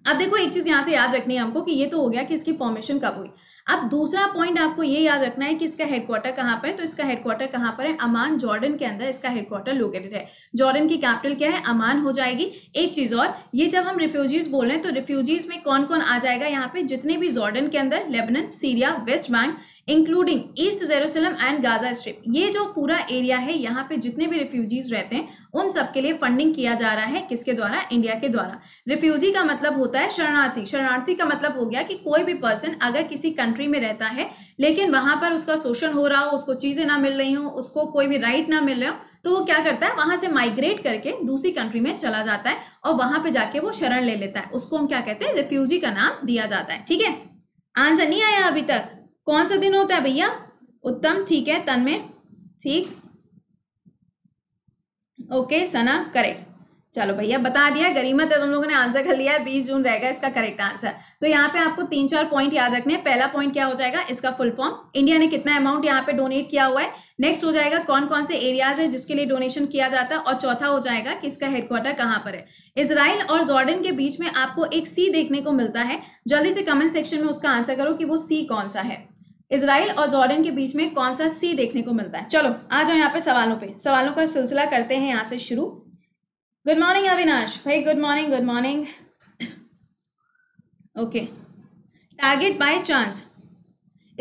अब देखो एक चीज यहाँ से याद रखनी है हमको कि ये तो हो गया कि इसकी फॉर्मेशन कब हुई। अब दूसरा पॉइंट आपको ये याद रखना है कि इसका हेडक्वार्टर कहाँ पर है, तो इसका हेडक्वार्टर कहाँ पर है, अमान जॉर्डन के अंदर इसका हेडक्वार्टर लोकेटेड है। जॉर्डन की कैपिटल क्या है, अमान हो जाएगी। एक चीज और, ये जब हम रिफ्यूजीज बोल रहे हैं तो रिफ्यूजीज में कौन कौन आ जाएगा यहाँ पे, जितने भी जॉर्डन के अंदर, Lebanon, Syria, West Bank including East Jerusalem and Gaza Strip, ये जो पूरा एरिया है यहाँ पे जितने भी रिफ्यूजीज रहते हैं उन सब के लिए फंडिंग किया जा रहा है। किसके द्वारा, इंडिया के द्वारा। रिफ्यूजी का मतलब होता है शरणार्थी। शरणार्थी का मतलब हो गया कि कोई भी पर्सन अगर किसी कंट्री में रहता है लेकिन वहां पर उसका शोषण हो रहा हो, उसको चीजें ना मिल रही हो, उसको कोई भी राइट ना मिल रहे हो, तो वो क्या करता है, वहां से माइग्रेट करके दूसरी कंट्री में चला जाता है और वहां पे जाके वो शरण ले लेता है, उसको हम क्या कहते हैं, रिफ्यूजी का नाम दिया जाता है। ठीक है, आंसर नहीं आया अभी तक, कौन सा दिन होता है भैया। उत्तम ठीक है, तन्मय ठीक, ओके सना करेक्ट। चलो भैया बता दिया, गरीमत है तुम लोगों ने आंसर कर लिया है, 20 जून रहेगा इसका करेक्ट आंसर। तो यहाँ पे आपको 3-4 पॉइंट याद रखने हैं। पहला पॉइंट क्या हो जाएगा, इसका फुल फॉर्म, इंडिया ने कितना अमाउंट यहाँ पे डोनेट किया हुआ है। नेक्स्ट हो जाएगा कौन कौन से एरियाज है जिसके लिए डोनेशन किया जाता है, और चौथा हो जाएगा कि इसका हेडक्वार्टर कहाँ पर है। इसराइल और जॉर्डन के बीच में आपको एक सी देखने को मिलता है, जल्दी से कमेंट सेक्शन में उसका आंसर करो कि वो सी कौन सा है। इसराइल और जॉर्डन के बीच में कौन सा सी देखने को मिलता है। चलो आ जाओ यहाँ पे सवालों पर, सवालों का सिलसिला करते हैं यहाँ से शुरू। गुड मॉर्निंग अविनाश भाई, good morning, good morning. Okay, target by chance,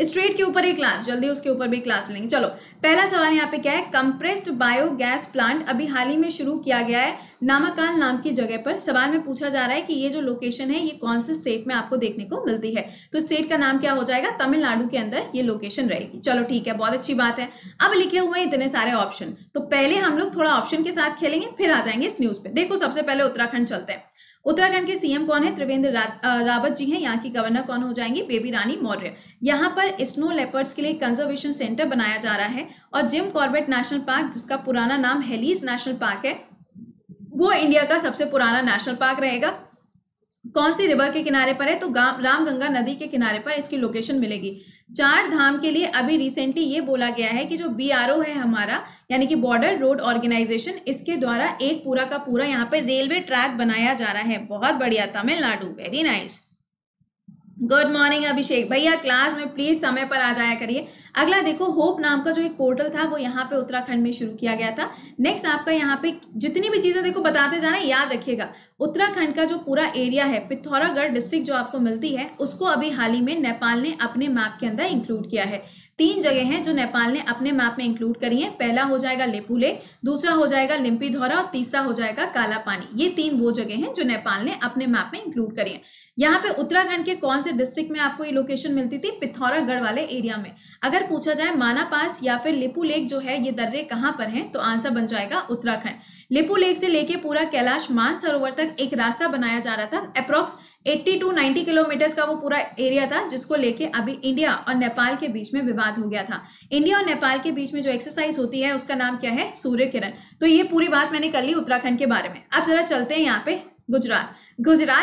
straight के ऊपर ही क्लास, जल्दी उसके ऊपर भी क्लास लेंगे। चलो पहला सवाल यहाँ पे क्या है, कंप्रेस्ड बायोगैस प्लांट अभी हाल ही में शुरू किया गया है नामाकाल नाम की जगह पर। सवाल में पूछा जा रहा है कि ये जो लोकेशन है ये कौन से स्टेट में आपको देखने को मिलती है, तो स्टेट का नाम क्या हो जाएगा, तमिलनाडु के अंदर ये लोकेशन रहेगी। चलो ठीक है, बहुत अच्छी बात है। अब लिखे हुए हैं इतने सारे ऑप्शन, तो पहले हम लोग थोड़ा ऑप्शन के साथ खेलेंगे फिर आ जाएंगे इस न्यूज पे। देखो सबसे पहले उत्तराखंड चलते हैं। उत्तराखंड के सीएम कौन है, त्रिवेंद्र रावत जी हैं। यहाँ की गवर्नर कौन हो जाएंगी, बेबी रानी मौर्य। यहाँ पर स्नो लेपर्ड्स के लिए कंजर्वेशन सेंटर बनाया जा रहा है और जिम कॉर्बेट नेशनल पार्क, जिसका पुराना नाम हेलीज नेशनल पार्क है, वो इंडिया का सबसे पुराना नेशनल पार्क रहेगा। कौन सी रिवर के किनारे पर है, तो रामगंगा नदी के किनारे पर इसकी लोकेशन मिलेगी। चार धाम के लिए अभी रिसेंटली ये बोला गया है कि जो BRO है हमारा, यानी कि बॉर्डर रोड ऑर्गेनाइजेशन, इसके द्वारा एक पूरा का पूरा यहाँ पर रेलवे ट्रैक बनाया जा रहा है। बहुत बढ़िया Tamil Nadu, very nice. Good morning Abhishek भैया, क्लास में प्लीज समय पर आ जाया करिए। अगला देखो, होप नाम का जो एक पोर्टल था वो यहाँ पे उत्तराखंड में शुरू किया गया था। नेक्स्ट आपका यहाँ पे जितनी भी चीजें देखो बताते जाना, याद रखिएगा उत्तराखंड का जो पूरा एरिया है, पिथौरागढ़ डिस्ट्रिक्ट जो आपको मिलती है, उसको अभी हाल ही में नेपाल ने अपने मैप के अंदर इंक्लूड किया है। 3 जगह हैं जो नेपाल ने अपने मैप में इंक्लूड करी है। पहला हो जाएगा लेपुले, दूसरा हो जाएगा लिम्पीधौरा और तीसरा हो जाएगा कालापानी। ये 3 वो जगह हैं जो नेपाल ने अपने मैप में इंक्लूड करी है। यहाँ पे उत्तराखंड के कौन से डिस्ट्रिक्ट में आपको ये लोकेशन मिलती थी? पिथौरागढ़ वाले एरिया में। अगर पूछा जाए माना पास या फिर लिपू लेक जो है, ये दर्रे कहाँ पर हैं, तो आंसर बन जाएगा उत्तराखंड। लिपू लेक से लेके पूरा कैलाश मानसरोवर तक एक रास्ता बनाया जा रहा था। अप्रोक्स 80 टू 90 किलोमीटर का वो पूरा एरिया था, जिसको लेके अभी इंडिया और नेपाल के बीच में विवाद हो गया था। इंडिया और नेपाल के बीच में जो एक्सरसाइज होती है उसका नाम क्या है? सूर्य किरण। तो ये पूरी बात मैंने कर ली उत्तराखंड के बारे में। अब जरा चलते हैं यहाँ पे गुजरात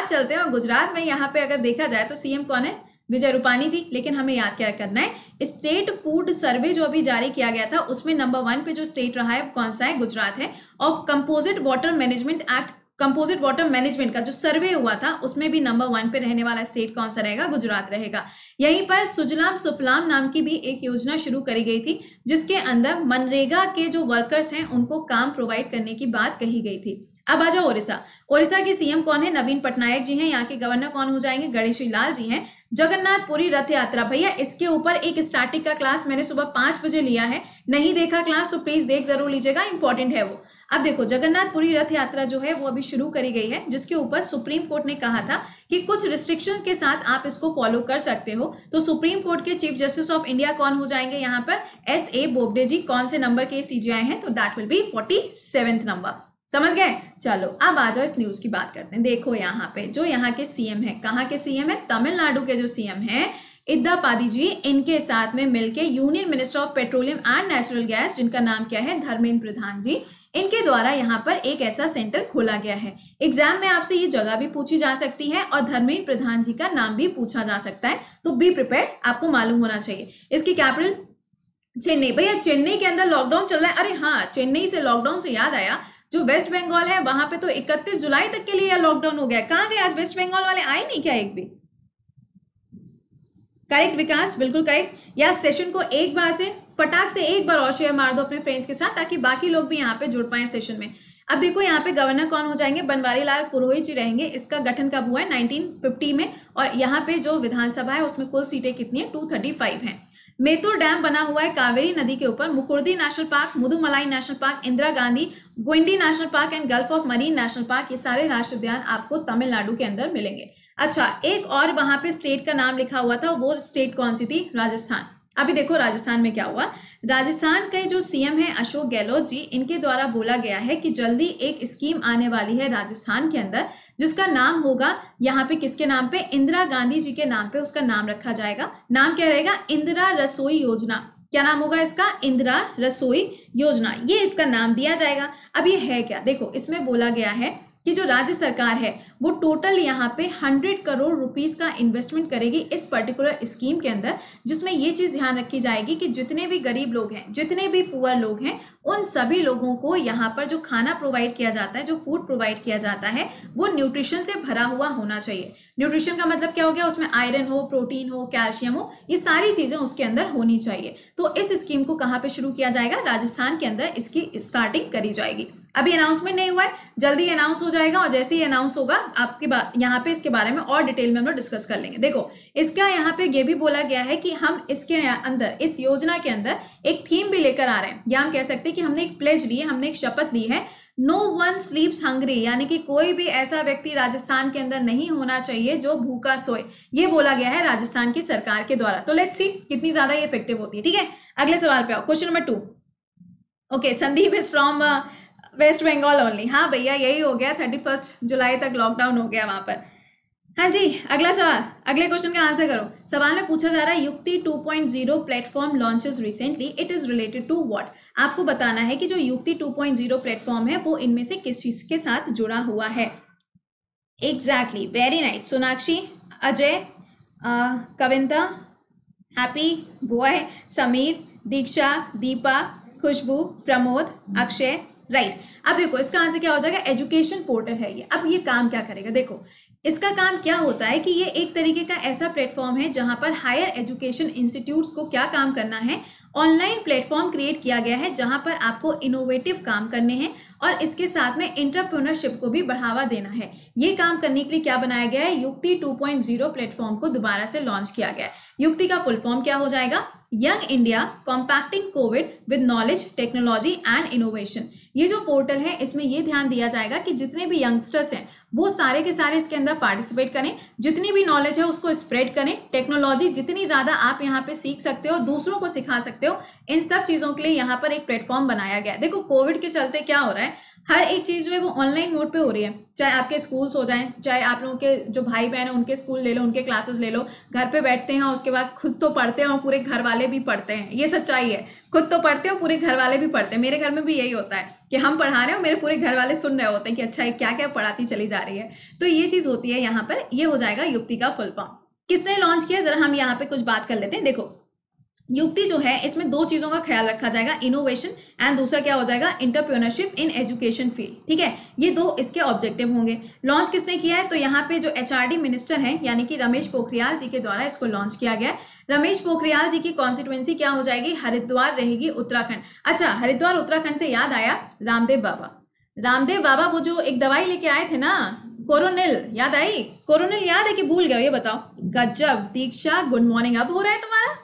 चलते हैं। और गुजरात में यहाँ पे अगर देखा जाए तो सीएम कौन है? विजय रूपाणी जी। लेकिन हमें याद क्या करना है, स्टेट फूड सर्वे जो अभी जारी किया गया था उसमें नंबर 1 पे जो स्टेट रहा है कौन सा है? गुजरात है। और कंपोजिट वाटर मैनेजमेंट का जो सर्वे हुआ था उसमें भी नंबर 1 पे रहने वाला स्टेट कौन सा रहेगा? गुजरात रहेगा। यहीं पर सुजलाम सुफलाम नाम की भी एक योजना शुरू करी गई थी, जिसके अंदर मनरेगा के जो वर्कर्स हैं उनको काम प्रोवाइड करने की बात कही गई थी। अब आ जाओ ओडिशा। ओडिशा के सीएम कौन है? नवीन पटनायक जी हैं। यहाँ के गवर्नर कौन हो जाएंगे? गणेशी लाल जी हैं। जगन्नाथपुरी रथ यात्रा, भैया इसके ऊपर एक स्टार्टिंग का क्लास मैंने सुबह 5 बजे लिया है, नहीं देखा क्लास तो प्लीज देख जरूर लीजिएगा, इंपॉर्टेंट है वो। अब देखो जगन्नाथपुरी रथ यात्रा जो है वो अभी शुरू करी गई है, जिसके ऊपर सुप्रीम कोर्ट ने कहा था कि कुछ रिस्ट्रिक्शन के साथ आप इसको फॉलो कर सकते हो। तो सुप्रीम कोर्ट के चीफ जस्टिस ऑफ इंडिया कौन हो जाएंगे यहाँ पर? S.A. बोबडे जी। कौन से नंबर के CJI हैं? तो दैट विल बी 47 नंबर। समझ गए? चलो अब आ जाओ इस न्यूज की बात करते हैं। देखो यहाँ पे जो यहाँ के सीएम है, कहाँ के सीएम है? तमिलनाडु के जो सीएम है इद्दापादी जी, इनके साथ में मिलके union minister of petroleum and natural gas, जिनका नाम क्या है? धर्मेंद्र प्रधान जी, इनके द्वारा यहाँ पर एक ऐसा सेंटर खोला गया है। एग्जाम में आपसे ये जगह भी पूछी जा सकती है और धर्मेंद्र प्रधान जी का नाम भी पूछा जा सकता है, तो बी प्रिपेयर, आपको मालूम होना चाहिए। इसकी कैपिटल चेन्नई। भैया चेन्नई के अंदर लॉकडाउन चल रहा है। अरे हाँ, चेन्नई से लॉकडाउन से याद आया, जो वेस्ट बंगाल है वहां पे तो 31 जुलाई तक के लिए लॉकडाउन हो गया। कहाँ गए आज वेस्ट बंगाल वाले? आए नहीं क्या एक भी? करेक्ट विकास, बिल्कुल करेक्ट। या सेशन को एक बार से फटाक से एक बार और शेयर मार दो अपने फ्रेंड्स के साथ, ताकि बाकी लोग भी यहाँ पे जुड़ पाए सेशन में। अब देखो यहाँ पे गवर्नर कौन हो जाएंगे? बनवारी लाल पुरोहित जी रहेंगे। इसका गठन कब हुआ है? 1950 में। और यहाँ पे जो विधानसभा है उसमें कुल सीटें कितनी है? 235 है। मेतूर डैम बना हुआ है कावेरी नदी के ऊपर। Mukurthi national park, Mudumalai national park, Indira Gandhi Guindy national park and gulf of marine national park, ये सारे राष्ट्रीय उद्यान आपको तमिलनाडु के अंदर मिलेंगे। अच्छा, एक और वहां पे स्टेट का नाम लिखा हुआ था, वो स्टेट कौन सी थी? राजस्थान। अभी देखो राजस्थान में क्या हुआ। राजस्थान के जो सीएम है अशोक गहलोत जी, इनके द्वारा बोला गया है कि जल्दी एक स्कीम आने वाली है राजस्थान के अंदर, जिसका नाम होगा यहाँ पे किसके नाम पे? इंदिरा गांधी जी के नाम पे उसका नाम रखा जाएगा। नाम क्या रहेगा? इंदिरा रसोई योजना। क्या नाम होगा इसका? इंदिरा रसोई योजना, ये इसका नाम दिया जाएगा। अब ये है क्या? देखो इसमें बोला गया है कि जो राज्य सरकार है वो टोटल यहाँ पे 100 करोड़ रुपीस का इन्वेस्टमेंट करेगी इस पर्टिकुलर स्कीम के अंदर, जिसमें ये चीज़ ध्यान रखी जाएगी कि जितने भी गरीब लोग हैं, जितने भी पुअर लोग हैं, उन सभी लोगों को यहाँ पर जो खाना प्रोवाइड किया जाता है, जो फूड प्रोवाइड किया जाता है, वो न्यूट्रिशन से भरा हुआ होना चाहिए। न्यूट्रिशन का मतलब क्या हो गया? उसमें आयरन हो, प्रोटीन हो, कैल्शियम हो, ये सारी चीज़ें उसके अंदर होनी चाहिए। तो इस स्कीम को कहाँ पर शुरू किया जाएगा? राजस्थान के अंदर इसकी स्टार्टिंग करी जाएगी। अभी अनाउंसमेंट नहीं हुआ है, जल्दी अनाउंस हो जाएगा और जैसे ही अनाउंस होगा आपके यहाँ पे इसके बारे में और डिटेल में हम लोग डिस्कस कर लेंगे। देखो इसका यहाँ पे ये भी बोला गया है कि हम इसके अंदर, इस योजना के अंदर एक थीम भी लेकर आ रहे हैं, या हम कह सकते हैं कि हमने एक प्लेज ली है, हमने एक शपथ ली है, नो वन स्लीप्स हंग्री, यानी कि कोई भी ऐसा व्यक्ति राजस्थान के अंदर नहीं होना चाहिए जो भूखा सोए, ये बोला गया है राजस्थान की सरकार के द्वारा। तो लेट्स सी कितनी ज्यादा ये इफेक्टिव होती है। ठीक है, अगले सवाल पे आओ, question number 2। Okay, Sandeep is from West Bengal only. हाँ भैया यही हो गया, 31 जुलाई तक लॉकडाउन हो गया वहां पर। हाँ जी, अगला सवाल, अगले क्वेश्चन का आंसर करो। सवाल में पूछा जा रहा है Yukti 2.0 platform launches recently, it is related to what? आपको बताना है कि जो युक्ति 2.0 प्लेटफॉर्म है वो इनमें से किस चीज के साथ जुड़ा हुआ है। Exactly, very nice Sonakshi, Ajay, Kavita, happy boy, Sameer, Diksha, Deepa, Khushboo, Pramod, Akshay, right. अब देखो इसका आंसर क्या हो जाएगा? एजुकेशन पोर्टल है ये। अब ये काम क्या करेगा? देखो इसका काम क्या होता है कि ये एक तरीके का ऐसा प्लेटफॉर्म है जहां पर हायर एजुकेशन इंस्टीट्यूट्स को क्या काम करना है, ऑनलाइन प्लेटफॉर्म क्रिएट किया गया है जहां पर आपको इनोवेटिव काम करने हैं और इसके साथ में एंटरप्रेन्योरशिप को भी बढ़ावा देना है। ये काम करने के लिए क्या बनाया गया है, युक्ति 2.0 प्लेटफॉर्म को दोबारा से लॉन्च किया गया है। युक्ति का फुल फॉर्म क्या हो जाएगा, young India compacting covid with knowledge technology and innovation. ये जो पोर्टल है इसमें ये ध्यान दिया जाएगा कि जितने भी यंगस्टर्स हैं वो सारे के सारे इसके अंदर पार्टिसिपेट करें, जितनी भी नॉलेज है उसको स्प्रेड करें, टेक्नोलॉजी जितनी ज़्यादा आप यहाँ पे सीख सकते हो, दूसरों को सिखा सकते हो, इन सब चीज़ों के लिए यहाँ पर एक प्लेटफॉर्म बनाया गया है। देखो कोविड के चलते क्या हो रहा है, हर एक चीज़ जो है वो ऑनलाइन मोड पे हो रही है, चाहे आपके स्कूल्स हो जाएं, चाहे आप लोगों के जो भाई बहन हैं उनके स्कूल ले लो, उनके क्लासेस ले लो, घर पे बैठते हैं और उसके बाद खुद तो पढ़ते हैं और पूरे घर वाले भी पढ़ते हैं। ये सच्चाई है, खुद तो पढ़ते हैं और पूरे घर वाले भी पढ़ते हैं। मेरे घर में भी यही होता है कि हम पढ़ा रहे हैं और मेरे पूरे घर वाले सुन रहे होते हैं कि अच्छा क्या क्या पढ़ाती चली जा रही है। तो ये चीज़ होती है यहाँ पर, ये हो जाएगा युक्ति का फुल फॉर्म। किसने लॉन्च किया, जरा हम यहाँ पर कुछ बात कर लेते हैं। देखो युक्ति जो है इसमें दो चीज़ों का ख्याल रखा जाएगा, इनोवेशन एंड दूसरा क्या हो जाएगा, एंटरप्रेन्योरशिप इन एजुकेशन फील्ड। ठीक है, ये दो इसके ऑब्जेक्टिव होंगे। लॉन्च किसने किया है, तो यहाँ पे जो एचआरडी मिनिस्टर हैं यानी कि रमेश पोखरियाल जी के द्वारा इसको लॉन्च किया गया है। रमेश पोखरियाल जी की कॉन्स्टिट्यूएंसी क्या हो जाएगी, हरिद्वार रहेगी उत्तराखंड। अच्छा हरिद्वार उत्तराखंड से याद आया, रामदेव बाबा, रामदेव बाबा वो जो एक दवाई लेके आए थे ना, कोरोनिल, याद आई, कोरोनिल याद है कि भूल गए, ये बताओ। गजब दीक्षा, गुड मॉर्निंग, अब हो रहा है तुम्हारा,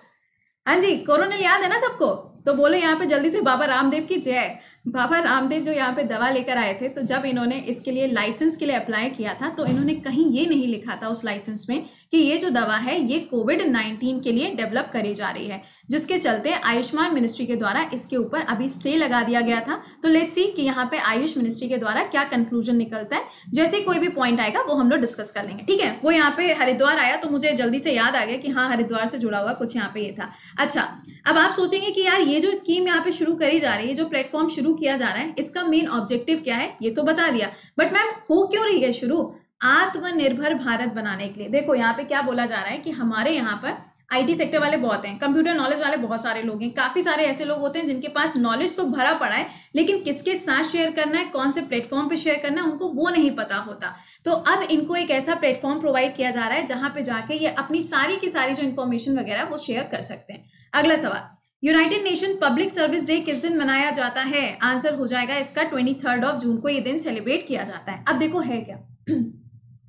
हाँ जी कोरोनिल याद है ना सबको, तो बोलो यहाँ पे जल्दी से बाबा रामदेव की जय। बाबा रामदेव जो यहाँ पे दवा लेकर आए थे, तो जब इन्होंने इसके लिए लाइसेंस के लिए अप्लाई किया था तो इन्होंने कहीं ये नहीं लिखा था उस लाइसेंस में कि ये जो दवा है ये कोविड-19 के लिए डेवलप करी जा रही है, जिसके चलते आयुष्मान मिनिस्ट्री के द्वारा इसके ऊपर अभी स्टे लगा दिया गया था। तो लेट्स सी कि यहाँ पे आयुष मिनिस्ट्री के द्वारा क्या कंक्लूजन निकलता है, जैसे कोई भी पॉइंट आएगा वो हम लोग डिस्कस कर लेंगे। ठीक है, वो यहाँ पे हरिद्वार आया तो मुझे जल्दी से याद आ गया कि हाँ हरिद्वार से जुड़ा हुआ कुछ यहाँ पे ये था। अच्छा अब आप सोचेंगे कि यार ये जो स्कीम यहाँ पे शुरू करी जा रही है, जो प्लेटफॉर्म शुरू किया जा रहा है, इसका मेन ऑब्जेक्टिव क्या है ये तो बता दिया, बट मैम हो क्यों रही है शुरू, आत्मनिर्भर भारत बनाने के लिए। देखो यहाँ पे क्या बोला जा रहा है कि हमारे यहाँ पर आईटी सेक्टर वाले बहुत हैं, कंप्यूटर नॉलेज वाले बहुत सारे लोग हैं, काफ़ी सारे ऐसे लोग होते हैं जिनके पास नॉलेज तो भरा पड़ा है लेकिन किसके साथ शेयर करना है, कौन से प्लेटफॉर्म पे शेयर करना है, उनको वो नहीं पता होता। तो अब इनको एक ऐसा प्लेटफॉर्म प्रोवाइड किया जा रहा है जहाँ पे जाके ये अपनी सारी की सारी जो इन्फॉर्मेशन वगैरह वो शेयर कर सकते हैं। अगला सवाल, United nation public service day किस दिन मनाया जाता है, आंसर हो जाएगा इसका 23 जून को ये दिन सेलिब्रेट किया जाता है। अब देखो है क्या,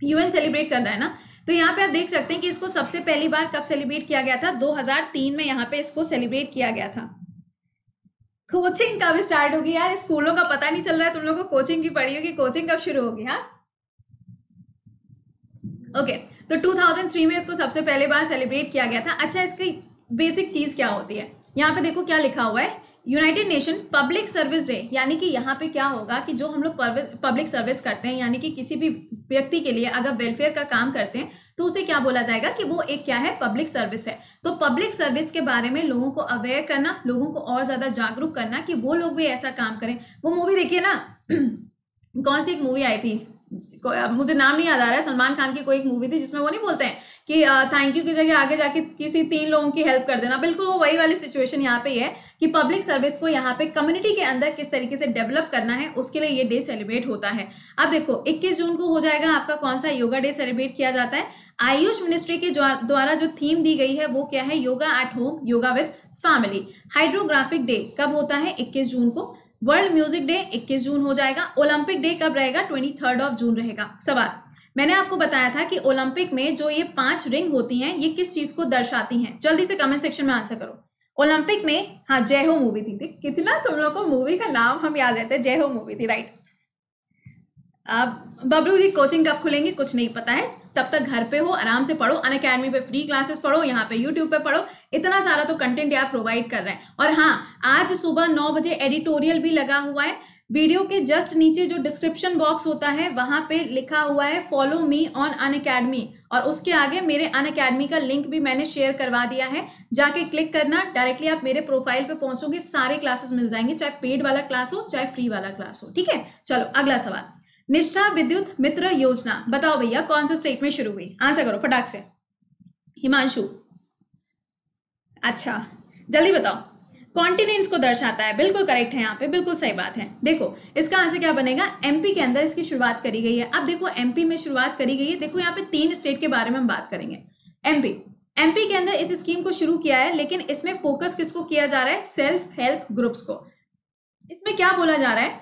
यूएन सेलिब्रेट कर रहा है ना, तो यहाँ पे आप देख सकते हैं कि इसको सबसे पहली बार कब सेलिब्रेट किया गया था, 2003 में यहाँ पे इसको सेलिब्रेट किया गया था। कोचिंग कब स्टार्ट होगी यार, स्कूलों का पता नहीं चल रहा है, तुम लोगों को कोचिंग की पड़ी होगी, कोचिंग कब शुरू होगी। हाँ ओके, तो 2003 में इसको सबसे पहली बार सेलिब्रेट किया गया था। अच्छा इसकी बेसिक चीज क्या होती है, यहाँ पे देखो क्या लिखा हुआ है, United nation public service day, यानी कि यहाँ पे क्या होगा कि जो हम लोग पब्लिक सर्विस करते हैं यानी कि किसी भी व्यक्ति के लिए अगर वेलफेयर का काम करते हैं तो उसे क्या बोला जाएगा कि वो एक क्या है, पब्लिक सर्विस है। तो पब्लिक सर्विस के बारे में लोगों को अवेयर करना, लोगों को और ज़्यादा जागरूक करना कि वो लोग भी ऐसा काम करें। वो मूवी देखिए ना, कौन सी एक मूवी आई थी, मुझे नाम नहीं याद आ रहा है, सलमान खान की कोई एक मूवी थी जिसमें वो नहीं बोलते हैं कि थैंक यू की जगह आगे जाके किसी 3 लोगों की हेल्प कर देना, बिल्कुल वो वही वाली सिचुएशन यहाँ पे ही है कि पब्लिक सर्विस को यहाँ पे कम्युनिटी के अंदर किस तरीके से डेवलप करना है उसके लिए ये डे सेलिब्रेट होता है। अब देखो 21 जून को हो जाएगा आपका कौन सा योगा डे सेलिब्रेट किया जाता है। आयुष मिनिस्ट्री के द्वारा जो थीम दी गई है वो क्या है, yoga at home, yoga with family. Hydrographic day कब होता है, 21 जून को। वर्ल्ड म्यूजिक डे 21 जून हो जाएगा। ओलंपिक डे कब रहेगा, 23 जून रहेगा। सवाल, मैंने आपको बताया था कि ओलंपिक में जो ये 5 रिंग होती हैं ये किस चीज को दर्शाती हैं, जल्दी से कमेंट सेक्शन में आंसर करो। ओलंपिक में हाँ जय हो मूवी थी, कितना तुम लोग को मूवी का नाम हम याद रहते हैं, जय हो मूवी थी राइट। अब बबलू जी कोचिंग कब खुलेंगी कुछ नहीं पता है, तब तक घर पे हो आराम से पढ़ो, अन अकेडमी पे फ्री क्लासेस पढ़ो, यहाँ पे यूट्यूब पे पढ़ो, इतना सारा तो कंटेंट आप प्रोवाइड कर रहे हैं। और हाँ आज सुबह 9 बजे एडिटोरियल भी लगा हुआ है, वीडियो के जस्ट नीचे जो डिस्क्रिप्शन बॉक्स होता है वहाँ पे लिखा हुआ है follow me on on academy, और उसके आगे मेरे अन अकेडमी का लिंक भी मैंने शेयर करवा दिया है, जाके क्लिक करना, डायरेक्टली आप मेरे प्रोफाइल पे पहुंचोगे, सारे क्लासेस मिल जाएंगे, चाहे पेड वाला क्लास हो चाहे फ्री वाला क्लास हो। ठीक है चलो अगला सवाल, निष्ठा विद्युत मित्र योजना बताओ भैया कौन से स्टेट में शुरू हुई, आंसर करो फटाक से हिमांशु। अच्छा जल्दी बताओ, कॉन्टिनेंट्स को दर्शाता है, बिल्कुल करेक्ट है, यहाँ पे बिल्कुल सही बात है। देखो इसका आंसर क्या बनेगा, एमपी के अंदर इसकी शुरुआत करी गई है। अब देखो एमपी में शुरुआत करी गई है, देखो यहाँ पे 3 स्टेट के बारे में हम बात करेंगे। एमपी के अंदर इस स्कीम को शुरू किया है, लेकिन इसमें फोकस किसको किया जा रहा है, सेल्फ हेल्प ग्रुप्स को। इसमें क्या बोला जा रहा है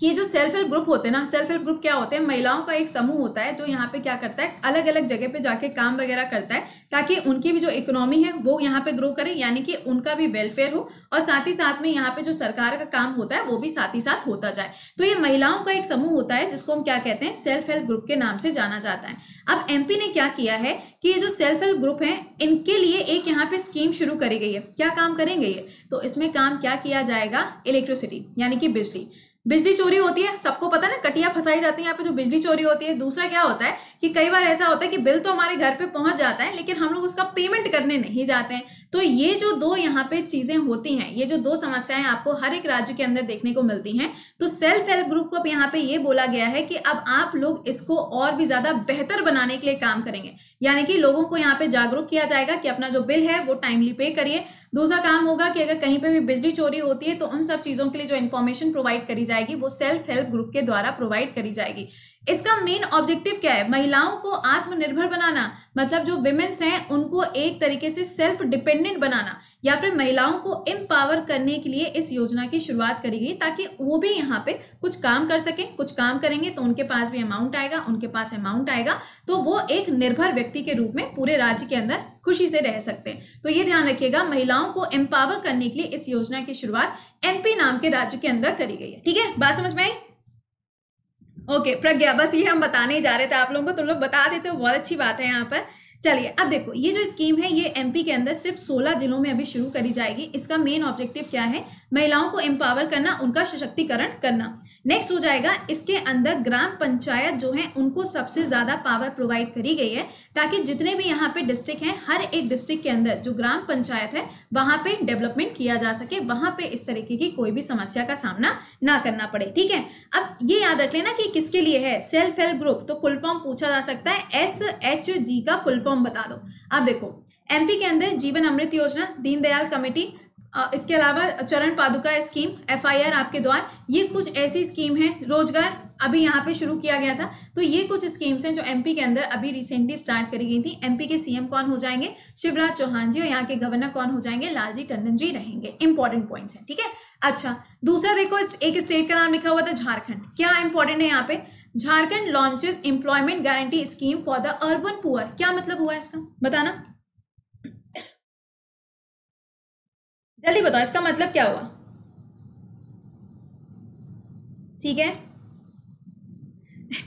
कि जो सेल्फ हेल्प ग्रुप होते हैं ना, सेल्फ हेल्प ग्रुप क्या होते हैं, महिलाओं का एक समूह होता है जो यहाँ पे क्या करता है, अलग अलग जगह पे जाके काम वगैरह करता है, ताकि उनकी भी जो इकोनॉमी है वो यहाँ पे ग्रो करे, यानी कि उनका भी वेलफेयर हो और साथ ही साथ में यहाँ पे जो सरकार का काम होता है वो भी साथ ही साथ होता जाए। तो ये महिलाओं का एक समूह होता है जिसको हम क्या कहते हैं, सेल्फ हेल्प ग्रुप के नाम से जाना जाता है। अब एमपी ने क्या किया है कि ये जो सेल्फ हेल्प ग्रुप है इनके लिए एक यहाँ पे स्कीम शुरू करी गई है। क्या काम करेंगे ये, तो इसमें काम क्या किया जाएगा, इलेक्ट्रिसिटी यानी कि बिजली चोरी होती है, सबको पता ना, कटिया फंसाई जाती है यहाँ पे जो बिजली चोरी होती है। दूसरा क्या होता है कि कई बार ऐसा होता है कि बिल तो हमारे घर पे पहुंच जाता है लेकिन हम लोग उसका पेमेंट करने नहीं जाते हैं। तो ये जो 2 यहाँ पे चीजें होती हैं, ये जो 2 समस्याएं आपको हर एक राज्य के अंदर देखने को मिलती हैं। तो सेल्फ हेल्प ग्रुप को अब यहाँ पे ये बोला गया है कि अब आप लोग इसको और भी ज्यादा बेहतर बनाने के लिए काम करेंगे, यानी कि लोगों को यहाँ पे जागरूक किया जाएगा कि अपना जो बिल है वो टाइमली पे करिए। दूसरा काम होगा कि अगर कहीं पे भी बिजली चोरी होती है तो उन सब चीज़ों के लिए जो इन्फॉर्मेशन प्रोवाइड करी जाएगी वो सेल्फ हेल्प ग्रुप के द्वारा प्रोवाइड करी जाएगी। इसका मेन ऑब्जेक्टिव क्या है, महिलाओं को आत्मनिर्भर बनाना, मतलब जो विमेन्स हैं उनको एक तरीके से सेल्फ डिपेंडेंट बनाना या फिर महिलाओं को एम्पावर करने के लिए इस योजना की शुरुआत करी गई, ताकि वो भी यहाँ पे कुछ काम कर सकें। कुछ काम करेंगे तो उनके पास भी अमाउंट आएगा, उनके पास अमाउंट आएगा तो वो एक निर्भर व्यक्ति के रूप में पूरे राज्य के अंदर खुशी से रह सकते हैं। तो ये ध्यान रखिएगा, महिलाओं को एम्पावर करने के लिए इस योजना की शुरुआत एमपी नाम के राज्य के अंदर करी गई है। ठीक है, बात समझ में आई? ओके प्रज्ञा, बस ये हम बताने ही जा रहे थे आप लोगों को, तुम लोग बता देते हो, बहुत अच्छी बात है यहाँ पर। चलिए अब देखो ये जो स्कीम है ये एमपी के अंदर सिर्फ 16 जिलों में अभी शुरू करी जाएगी। इसका मेन ऑब्जेक्टिव क्या है, महिलाओं को एम्पावर करना, उनका सशक्तिकरण करना। नेक्स्ट हो जाएगा, इसके अंदर ग्राम पंचायत जो है उनको सबसे ज्यादा पावर प्रोवाइड करी गई है, ताकि जितने भी यहाँ पे डिस्ट्रिक्ट हैं हर एक डिस्ट्रिक्ट के अंदर जो ग्राम पंचायत है वहां पे डेवलपमेंट किया जा सके, वहां पे इस तरीके की कोई भी समस्या का सामना ना करना पड़े। ठीक है, अब ये याद रख लेना कि किसके लिए है सेल्फ हेल्प ग्रुप, तो फुल फॉर्म पूछा जा सकता है, SHG का फुल फॉर्म बता दो। अब देखो एमपी के अंदर जीवन अमृत योजना, दीनदयाल कमेटी, इसके अलावा चरण पादुका स्कीम, FIR आपके द्वार, ये कुछ ऐसी स्कीम है। रोजगार अभी यहाँ पे शुरू किया गया था। तो ये कुछ स्कीम्स हैं जो एमपी के अंदर अभी रिसेंटली स्टार्ट करी गई थी। एमपी के CM कौन हो जाएंगे, शिवराज चौहान जी, और यहाँ के गवर्नर कौन हो जाएंगे, लालजी टंडन जी रहेंगे। इंपॉर्टेंट पॉइंट्स हैं, ठीक है। अच्छा दूसरा देखो, एक स्टेट का नाम लिखा हुआ था झारखंड, क्या इंपॉर्टेंट है यहाँ पे, Jharkhand launches employment guarantee scheme for the urban poor, क्या मतलब हुआ इसका बताना, जल्दी बताओ इसका मतलब क्या हुआ। ठीक है,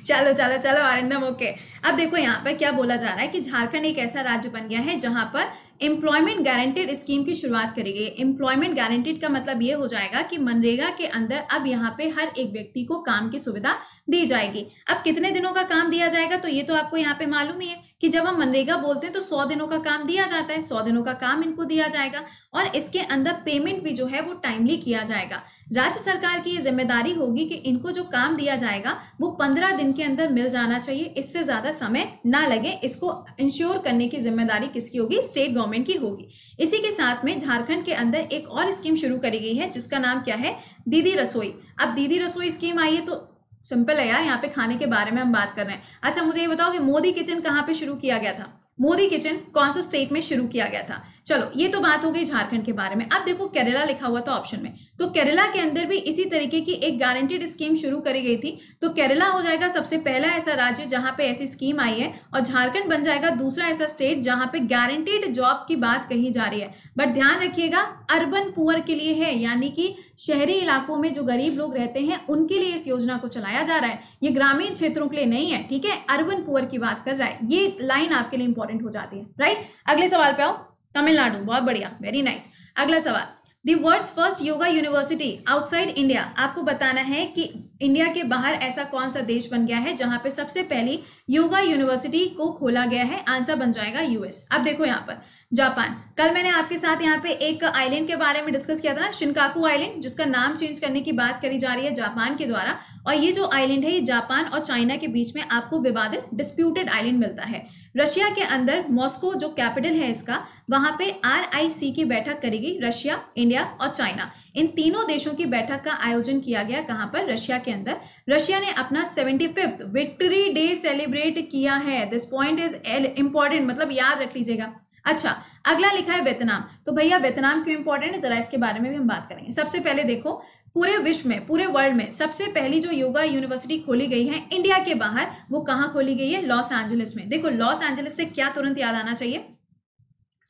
चलो चलो चलो आरिंदम, ओके। अब देखो यहाँ पर क्या बोला जा रहा है कि झारखंड एक ऐसा राज्य बन गया है जहां पर एम्प्लॉयमेंट गारंटेड स्कीम की शुरुआत करी गई है। एम्प्लॉयमेंट गारंटेड का मतलब ये हो जाएगा कि मनरेगा के अंदर अब यहाँ पे हर एक व्यक्ति को काम की सुविधा दी जाएगी। अब कितने दिनों का काम दिया जाएगा, तो ये तो आपको यहाँ पे मालूम ही है कि जब हम मनरेगा बोलते हैं तो 100 दिनों का काम दिया जाता है, 100 दिनों का काम इनको दिया जाएगा और इसके अंदर पेमेंट भी जो है वो टाइमली किया जाएगा। राज्य सरकार की ये जिम्मेदारी होगी कि इनको जो काम दिया जाएगा वो 15 दिन के अंदर मिल जाना चाहिए, इससे ज्यादा समय ना लगे। इसको इंश्योर करने की जिम्मेदारी किसकी होगी, स्टेट गवर्नमेंट की होगी। इसी के साथ में झारखंड के अंदर एक और स्कीम शुरू करी गई है जिसका नाम क्या है, दीदी रसोई। अब दीदी रसोई स्कीम आई है तो सिंपल है यार, यहाँ पे खाने के बारे में हम बात कर रहे हैं। अच्छा मुझे ये बताओ कि मोदी किचन कहाँ पे शुरू किया गया था, मोदी किचन कौन सा स्टेट में शुरू किया गया था। चलो ये तो बात हो गई झारखंड के बारे में। अब देखो केरला लिखा हुआ था ऑप्शन में, तो केरला के अंदर भी इसी तरीके की एक गारंटेड स्कीम शुरू करी गई थी। तो केरला हो जाएगा सबसे पहला ऐसा राज्य जहां पे ऐसी स्कीम आई है, और झारखंड बन जाएगा दूसरा ऐसा स्टेट जहां पे गारंटेड जॉब की बात कही जा रही है। बट ध्यान रखिएगा अर्बन पुअर के लिए है, यानी कि शहरी इलाकों में जो गरीब लोग रहते हैं उनके लिए इस योजना को चलाया जा रहा है, ये ग्रामीण क्षेत्रों के लिए नहीं है। ठीक है, अर्बन पुअर की बात कर रहा है, ये लाइन आपके लिए इंपॉर्टेंट हो जाती है। राइट, अगले सवाल पे आओ। तमिलनाडु, बहुत बढ़िया, वेरी नाइस। अगला सवाल, the world's first yoga university outside India, आपको बताना है कि इंडिया के बाहर ऐसा कौन सा देश बन गया है जहां पे सबसे पहली योगा यूनिवर्सिटी को खोला गया है, आंसर बन जाएगा US। अब देखो यहाँ पर जापान, कल मैंने आपके साथ यहाँ पे एक आइलैंड के बारे में डिस्कस किया था ना, शिनकाकू आइलैंड, जिसका नाम चेंज करने की बात करी जा रही है जापान के द्वारा, और ये जो आइलैंड है ये जापान और चाइना के बीच में आपको विवादित डिस्प्यूटेड आइलैंड मिलता है। रशिया के अंदर मॉस्को जो कैपिटल है इसका, वहां पे RIC की बैठक करेगी रशिया, इंडिया और चाइना। इन तीनों देशों की बैठक का आयोजन किया गया कहां पर? रशिया के अंदर। रशिया ने अपना 75वां विक्ट्री डे सेलिब्रेट किया है। दिस पॉइंट इज इंपॉर्टेंट, मतलब याद रख लीजिएगा। अच्छा, अगला लिखा है वियतनाम। तो भैया वियतनाम क्यों इंपॉर्टेंट है, जरा इसके बारे में भी हम बात करेंगे। सबसे पहले देखो पूरे विश्व में, पूरे वर्ल्ड में सबसे पहली जो योगा यूनिवर्सिटी खोली गई है इंडिया के बाहर, वो कहाँ खोली गई है? लॉस एंजलिस में। देखो लॉस एंजलिस से क्या तुरंत याद आना चाहिए?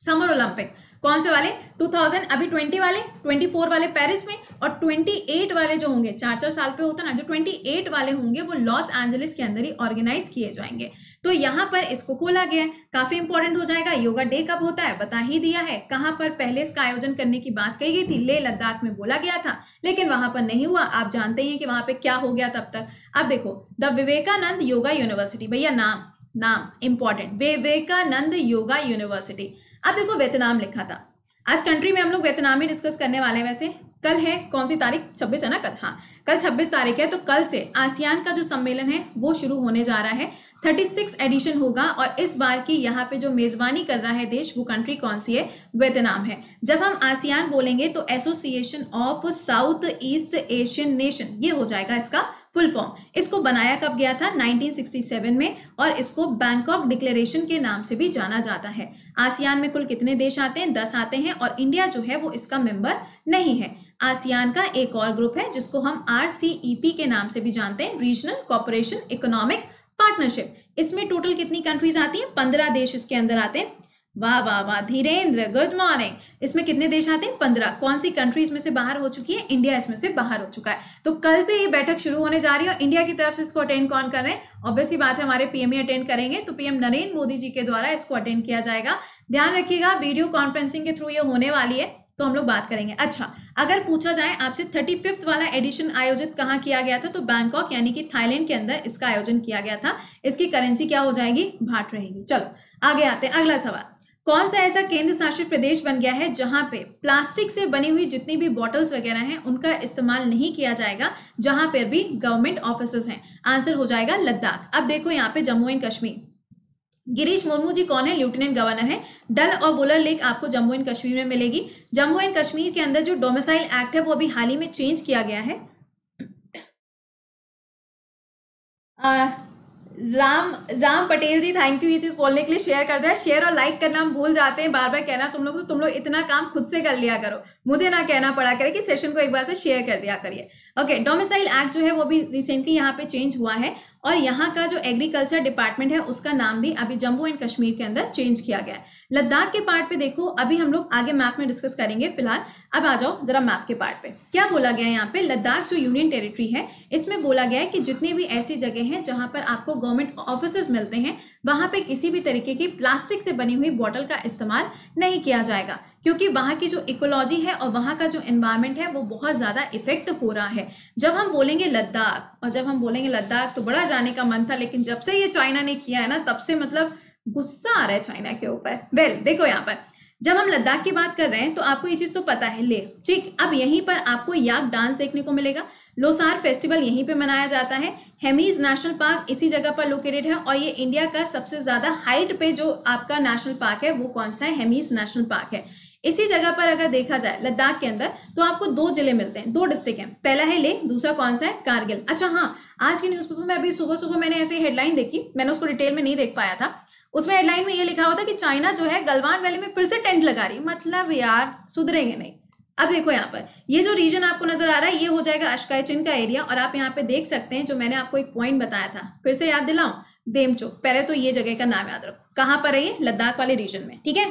Summer Olympic. कौन से वाले? 2000 अभी 20 वाले, 24 वाले पेरिस में, और 28 वाले जो होंगे, 400 साल पे होता ना, जो 28 वाले होंगे वो लॉस एंजलिस के अंदर ही ऑर्गेनाइज किए जाएंगे। तो यहाँ पर इसको खोला गया है, काफी इंपॉर्टेंट हो जाएगा। योगा डे कब होता है बता ही दिया है। कहाँ पर पहले इसका आयोजन करने की बात कही गई थी? लेह लद्दाख में बोला गया था, लेकिन वहां पर नहीं हुआ। आप जानते ही हैं कि वहां पे क्या हो गया तब तक। अब देखो द विवेकानंद योगा यूनिवर्सिटी, भैया नाम इंपॉर्टेंट, विवेकानंद योगा यूनिवर्सिटी। अब देखो वियतनाम लिखा था। आज कंट्री में हम लोग वियतनाम ही डिस्कस करने वाले हैं। वैसे कल है, कौन सी तारीख? 26 है ना कल? हाँ, कल 26 तारीख है। तो कल से आसियान का जो सम्मेलन है वो शुरू होने जा रहा है। 36 एडिशन होगा, और इस बार की यहाँ पे जो मेजबानी कर रहा है देश, वो कंट्री कौन सी है? वियतनाम है। जब हम आसियान बोलेंगे तो association of south east Asian nation, ये हो जाएगा इसका फुल फॉर्म। इसको बनाया कब गया था? 1967 में, और इसको बैंकॉक डिक्लेरेशन के नाम से भी जाना जाता है। आसियान में कुल कितने देश आते हैं? 10 आते हैं, और इंडिया जो है वो इसका मेंबर नहीं है। आसियान का एक और ग्रुप है जिसको हम RCEP के नाम से भी जानते हैं, रीजनल कॉपरेशन इकोनॉमिक पार्टनरशिप। इसमें टोटल कितनी कंट्रीज आती हैं? 15 देश इसके अंदर आते हैं। वाह वाह वाह धीरेन्द्र, गुड मॉर्निंग। इसमें कितने देश आते हैं? 15। कौन सी कंट्री इसमें से बाहर हो चुकी है? इंडिया इसमें से बाहर हो चुका है। तो कल से ये बैठक शुरू होने जा रही है, और इंडिया की तरफ से इसको अटेंड कौन कर रहे हैं? ऑब्वियसली बात है, हमारे PM ही अटेंड करेंगे। तो PM नरेंद्र मोदी जी के द्वारा इसको अटेंड किया जाएगा। ध्यान रखिएगा, वीडियो कॉन्फ्रेंसिंग के थ्रू ये होने वाली है, तो हम लोग बात करेंगे। अच्छा, अगर पूछा जाए आपसे 35वां वाला एडिशन आयोजित कहाँ किया गया था? तो बैंकॉक यानी कि थाईलैंड के अंदर इसका आयोजन किया गया था। इसकी करेंसी क्या हो जाएगी? भाट रहेगी। चलो आगे आते हैं। अगला सवाल, कौन सा ऐसा केंद्र शासित प्रदेश बन गया है जहां पे प्लास्टिक से बनी हुई जितनी भी बॉटल्स वगैरह हैं उनका इस्तेमाल नहीं किया जाएगा, जहां पर भी गवर्नमेंट ऑफिसेज हैं? आंसर हो जाएगा लद्दाख। अब देखो यहाँ पे जम्मू एंड कश्मीर, गिरीश मुर्मू जी कौन है? लेफ्टिनेंट गवर्नर है। डल और वुलर लेक आपको जम्मू एंड कश्मीर में मिलेगी। जम्मू एंड कश्मीर के अंदर जो डोमिसाइल एक्ट है वो अभी हाल ही में चेंज किया गया है। राम पटेल जी थैंक यू ये चीज बोलने के लिए, शेयर कर दे। शेयर और लाइक करना हम भूल जाते हैं बार बार कहना तुम लोग, तो तुम लोग इतना काम खुद से कर लिया करो, मुझे ना कहना पड़ा करे कि सेशन को एक बार से शेयर कर दिया करिए। ओके, डोमिसाइल एक्ट जो है वो भी रिसेंटली यहाँ पे चेंज हुआ है, और यहाँ का जो एग्रीकल्चर डिपार्टमेंट है उसका नाम भी अभी जम्मू एंड कश्मीर के अंदर चेंज किया गया है। लद्दाख के पार्ट पे देखो अभी हम लोग आगे मैप में डिस्कस करेंगे, फिलहाल अब आ जाओ जरा मैप के पार्ट पे। क्या बोला गया है यहाँ पे? लद्दाख जो यूनियन टेरिटरी है इसमें बोला गया है कि जितनी भी ऐसी जगह हैं जहाँ पर आपको गवर्नमेंट ऑफिसेज मिलते हैं वहाँ पे किसी भी तरीके की प्लास्टिक से बनी हुई बॉटल का इस्तेमाल नहीं किया जाएगा, क्योंकि वहाँ की जो इकोलॉजी है और वहाँ का जो एनवायरनमेंट है वो बहुत ज़्यादा इफेक्ट हो रहा है। जब हम बोलेंगे लद्दाख, और जब हम बोलेंगे लद्दाख तो बड़ा जाने का मन था, लेकिन जब से ये चाइना ने किया है ना तब से मतलब गुस्सा आ रहा है चाइना के ऊपर। वेल, देखो यहाँ पर जब हम लद्दाख की बात कर रहे हैं तो आपको ये चीज़ तो पता है, ले ठीक। अब यहीं पर आपको याक डांस देखने को मिलेगा, लोसार फेस्टिवल यहीं पे मनाया जाता है, हेमीज नेशनल पार्क इसी जगह पर लोकेटेड है, और ये इंडिया का सबसे ज़्यादा हाइट पे जो आपका नेशनल पार्क है वो कौन सा है? हेमीज नेशनल पार्क है। इसी जगह पर अगर देखा जाए लद्दाख के अंदर तो आपको 2 जिले मिलते हैं, 2 डिस्ट्रिक्ट हैं, पहला है लेह, दूसरा कौन सा है? कारगिल। अच्छा हाँ, आज के न्यूज़पेपर में अभी सुबह मैंने ऐसे हेडलाइन देखी, मैंने उसको डिटेल में नहीं देख पाया था, उसमें हेडलाइन में ये लिखा हुआ था कि चाइना जो है गलवान वैली में फिर से टेंट लगा रही है। मतलब यार सुधरेंगे नहीं। अब देखो यहाँ पर ये जो रीजन आपको नजर आ रहा है ये हो जाएगा अशकाई चिन का एरिया, और आप यहाँ पे देख सकते हैं जो मैंने आपको एक पॉइंट बताया था, फिर से याद दिलाऊं, देमचोक। पहले तो ये जगह का नाम याद रखो, कहाँ पर है ये? लद्दाख वाले रीजन में, ठीक है।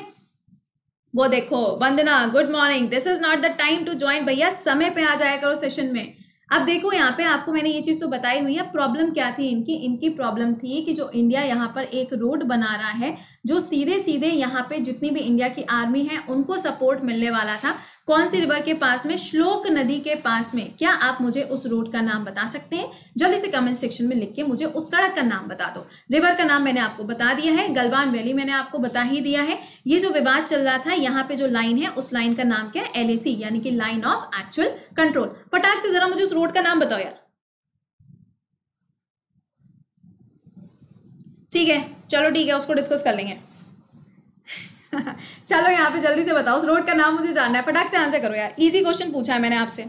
वो देखो Vandana, good morning, this is not the time to join, भैया समय पे आ जाया करो सेशन में। अब देखो यहाँ पे आपको मैंने ये चीज़ तो बताई हुई है, प्रॉब्लम क्या थी इनकी प्रॉब्लम थी कि जो इंडिया यहाँ पर एक रोड बना रहा है जो सीधे यहाँ पे जितनी भी इंडिया की आर्मी है उनको सपोर्ट मिलने वाला था, कौन सी रिवर के पास में? श्लोक नदी के पास में। क्या आप मुझे उस रोड का नाम बता सकते हैं? जल्दी से कमेंट सेक्शन में लिख के मुझे उस सड़क का नाम बता दो। रिवर का नाम मैंने आपको बता दिया है, गलवान वैली मैंने आपको बता ही दिया है। ये जो विवाद चल रहा था यहाँ पे जो लाइन है उस लाइन का नाम क्या है? LAC यानी कि लाइन ऑफ एक्चुअल कंट्रोल। फटाक से जरा मुझे उस रोड का नाम बताओ यार। ठीक है, चलो ठीक है, उसको डिस्कस कर लेंगे चलो यहाँ पे जल्दी से बताओ, उस रोड का नाम मुझे जानना है, फटाक से आंसर करो यार, इजी क्वेश्चन पूछा है मैंने आपसे।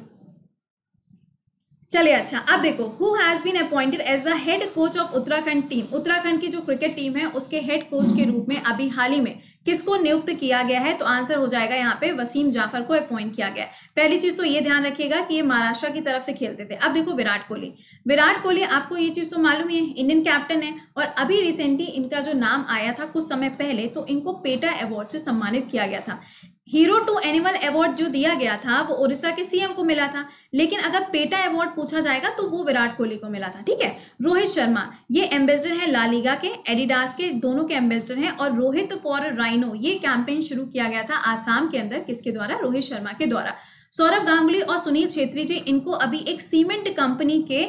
चलिए अच्छा अब देखो, who has been appointed as the head coach of Uttarakhand team, Uttarakhand की जो क्रिकेट टीम है उसके हेड कोच के रूप में अभी हाल ही में किसको नियुक्त किया गया है? तो आंसर हो जाएगा यहाँ पे वसीम जाफर को अपॉइंट किया गया है। पहली चीज तो ये ध्यान रखिएगा कि ये महाराष्ट्र की तरफ से खेलते थे। अब देखो विराट कोहली, विराट कोहली आपको ये चीज तो मालूम ही है, इंडियन कैप्टन है, और अभी रिसेंटली इनका जो नाम आया था कुछ समय पहले, तो इनको पेटा अवार्ड से सम्मानित किया गया था। हीरो टू एनिमल अवार्ड जो दिया गया था वो उड़ीसा के सीएम को मिला था, लेकिन अगर पेटा अवार्ड पूछा जाएगा तो वो विराट कोहली को मिला था। ठीक है, रोहित शर्मा ये एम्बेसडर है ला लीगा के, एडिडास के, दोनों के एम्बेसडर हैं, और रोहित फॉर राइनो ये कैंपेन शुरू किया गया था आसाम के अंदर, किसके द्वारा? रोहित शर्मा के द्वारा। सौरभ गांगुली और सुनील छेत्री जी, इनको अभी एक सीमेंट कंपनी के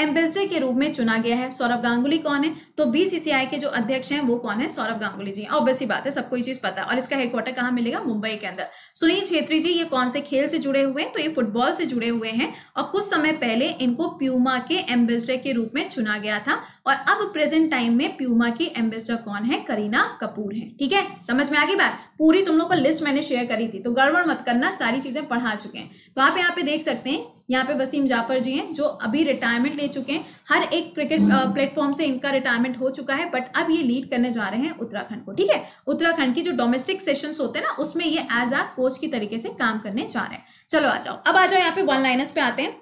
एम्बेसडर के रूप में चुना गया है। सौरभ गांगुली कौन है? तो बीसीसीआई के जो अध्यक्ष हैं वो कौन है? सौरभ गांगुली जी। ऑब्वियस सी बात है, सबको ये चीज पता है, और इसका हेडक्वार्टर कहाँ मिलेगा? मुंबई के अंदर। सुनील छेत्री जी ये कौन से खेल से जुड़े हुए हैं? तो ये फुटबॉल से जुड़े हुए हैं, और कुछ समय पहले इनको प्यूमा के एम्बेसडर के रूप में चुना गया था, और अब प्रेजेंट टाइम में प्यूमा की एम्बेसडर कौन है? करीना कपूर है। ठीक है, समझ में आ गई बात? पूरी तुम लोग को लिस्ट मैंने शेयर करी थी, तो गड़बड़ मत करना, सारी चीजें पढ़ा चुके हैं। तो आप यहाँ पे देख सकते हैं, यहाँ पे वसीम जाफर जी हैं जो अभी रिटायरमेंट ले चुके हैं, हर एक क्रिकेट प्लेटफॉर्म से इनका रिटायरमेंट हो चुका है, बट अब ये लीड करने जा रहे हैं उत्तराखंड को। ठीक है, उत्तराखंड की जो डोमेस्टिक सेशंस होते हैं ना उसमें ये एज आ कोच की तरीके से काम करने जा रहे हैं। चलो आ जाओ, अब आ जाओ यहाँ पे वन लाइनर्स पे आते हैं।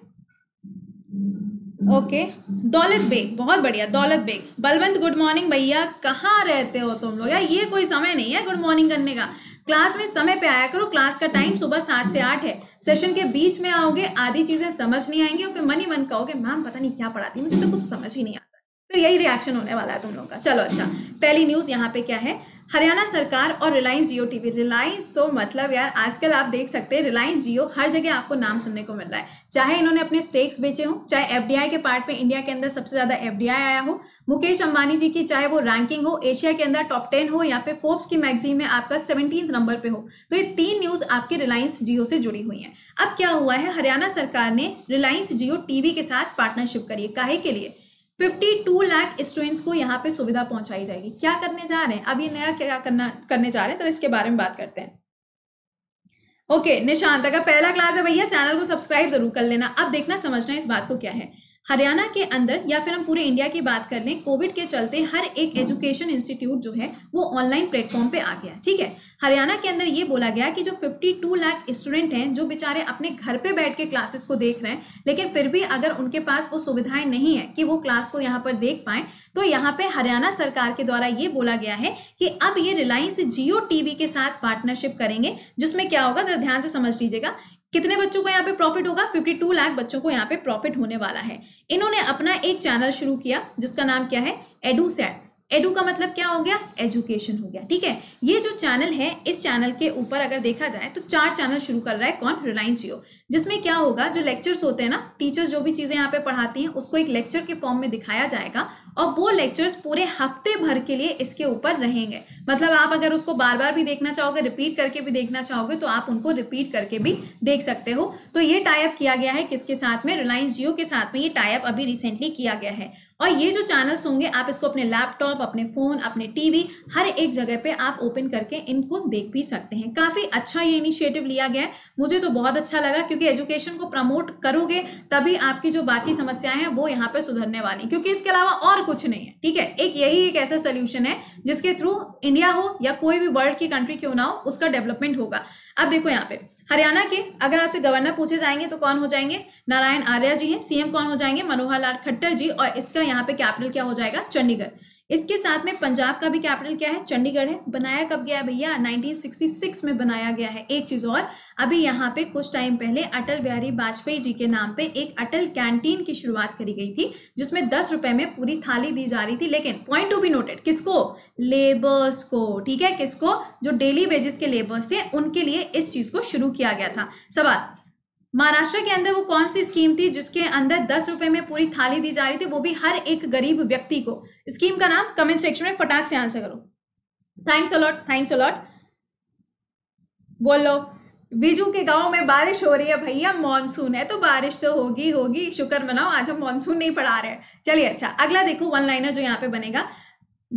ओके, दौलत बेग, बहुत बढ़िया दौलत बेग। बलवंत गुड मॉर्निंग भैया, कहाँ रहते हो तुम लोग यार? ये कोई समय नहीं है गुड मॉर्निंग करने का, क्लास में समय पे आया करो। क्लास का टाइम सुबह 7 से 8 है, सेशन के बीच में आओगे आधी चीजें समझ नहीं आएंगी, और फिर मन ही मन कहोगे मैम पता नहीं क्या पढ़ाती, मुझे तो कुछ समझ ही नहीं आता, फिर यही रिएक्शन होने वाला है तुम लोगों का। चलो अच्छा, पहली न्यूज यहाँ पे क्या है? हरियाणा सरकार और रिलायंस जियो टीवी, रिलायंस तो मतलब यार आजकल आप देख सकते हैं रिलायंस जियो हर जगह आपको नाम सुनने को मिल रहा है, चाहे इन्होंने अपने स्टेक्स बेचे हों, चाहे एफडीआई के पार्ट में इंडिया के अंदर सबसे ज्यादा एफडीआई आया हो, मुकेश अंबानी जी की चाहे वो रैंकिंग हो एशिया के अंदर टॉप 10 हो, या फिर फोर्ब्स की मैगजीन में आपका 17th नंबर पे हो, तो ये 3 न्यूज आपके रिलायंस जियो से जुड़ी हुई है। अब क्या हुआ है, हरियाणा सरकार ने रिलायंस जियो टीवी के साथ पार्टनरशिप करी है, काहे के लिए? 52 लाख स्टूडेंट्स को यहाँ पे सुविधा पहुंचाई जाएगी। क्या करने जा रहे हैं अब ये नया क्या करने जा रहे हैं, चलो इसके बारे में बात करते हैं। ओके, निशांत का पहला क्लास है भैया, चैनल को सब्सक्राइब जरूर कर लेना। अब देखना समझना इस बात को क्या है, हरियाणा के अंदर या फिर हम पूरे इंडिया की बात कर लें, कोविड के चलते हर एक एजुकेशन इंस्टीट्यूट जो है वो ऑनलाइन प्लेटफॉर्म पे आ गया। ठीक है, हरियाणा के अंदर ये बोला गया कि जो 52 लाख स्टूडेंट हैं जो बेचारे अपने घर पे बैठ के क्लासेस को देख रहे हैं, लेकिन फिर भी अगर उनके पास वो सुविधाएं नहीं है कि वो क्लास को यहाँ पर देख पाए, तो यहाँ पे हरियाणा सरकार के द्वारा ये बोला गया है कि अब ये रिलायंस जियो टीवी के साथ पार्टनरशिप करेंगे, जिसमें क्या होगा जरा ध्यान से समझ लीजिएगा। कितने बच्चों को यहाँ पे प्रॉफिट होगा? 52 लाख बच्चों को यहाँ पे प्रॉफिट होने वाला है। इन्होंने अपना एक चैनल शुरू किया जिसका नाम क्या है? एडूसैट। एडू का मतलब क्या हो गया? एजुकेशन हो गया। ठीक है, ये जो चैनल है इस चैनल के ऊपर अगर देखा जाए तो 4 चैनल शुरू कर रहा है कौन? रिलायंस जियो। जिसमें क्या होगा, जो लेक्चर्स होते हैं ना, टीचर्स जो भी चीजें यहाँ पे पढ़ाती हैं उसको एक लेक्चर के फॉर्म में दिखाया जाएगा, और वो लेक्चर्स पूरे हफ्ते भर के लिए इसके ऊपर रहेंगे। मतलब आप अगर उसको बार बार भी देखना चाहोगे, रिपीट करके भी देखना चाहोगे, तो आप उनको रिपीट करके भी देख सकते हो। तो ये टाई अप किया गया है किसके साथ में? रिलायंस जियो के साथ में ये टाई अप अभी रिसेंटली किया गया है। और ये जो चैनल्स होंगे आप इसको अपने लैपटॉप, अपने फोन, अपने टीवी, हर एक जगह पे आप ओपन करके इनको देख भी सकते हैं। काफी अच्छा ये इनिशिएटिव लिया गया है, मुझे तो बहुत अच्छा लगा, क्योंकि एजुकेशन को प्रमोट करोगे तभी आपकी जो बाकी समस्याएं हैं वो यहाँ पे सुधरने वाली, क्योंकि इसके अलावा और कुछ नहीं है। ठीक है, एक यही एक ऐसा सोल्यूशन है जिसके थ्रू इंडिया हो या कोई भी वर्ल्ड की कंट्री क्यों ना हो, उसका डेवलपमेंट होगा। अब देखो यहाँ पे हरियाणा के अगर आपसे गवर्नर पूछे जाएंगे तो कौन हो जाएंगे? नारायण आर्या जी हैं। सीएम कौन हो जाएंगे? मनोहर लाल खट्टर जी। और इसका यहाँ पे कैपिटल क्या हो जाएगा? चंडीगढ़। इसके साथ में पंजाब का भी कैपिटल क्या है? चंडीगढ़ है। बनाया कब गया भैया? 1966 में बनाया गया है। एक चीज और, अभी यहाँ पे कुछ टाइम पहले अटल बिहारी वाजपेयी जी के नाम पे एक अटल कैंटीन की शुरुआत करी गई थी, जिसमें 10 रुपए में पूरी थाली दी जा रही थी, लेकिन पॉइंट टू बी नोटेड, किसको? लेबर्स को। ठीक है, किसको? जो डेली वेजेस के लेबर्स थे उनके लिए इस चीज को शुरू किया गया था। सवाल, महाराष्ट्र के अंदर वो कौन सी स्कीम थी जिसके अंदर 10 रुपए में पूरी थाली दी जा रही थी, वो भी हर एक गरीब व्यक्ति को? स्कीम का नाम कमेंट सेक्शन में फटाक से आंसर करो। Thanks a lot, thanks a lot. बोलो, बीजू के गांव में बारिश हो रही है भैया, मॉनसून है तो बारिश तो होगी होगी, शुक्र मनाओ आज हम मॉनसून नहीं पढ़ा रहे हैं। चलिए अच्छा, अगला देखो वन लाइनर जो यहाँ पे बनेगा,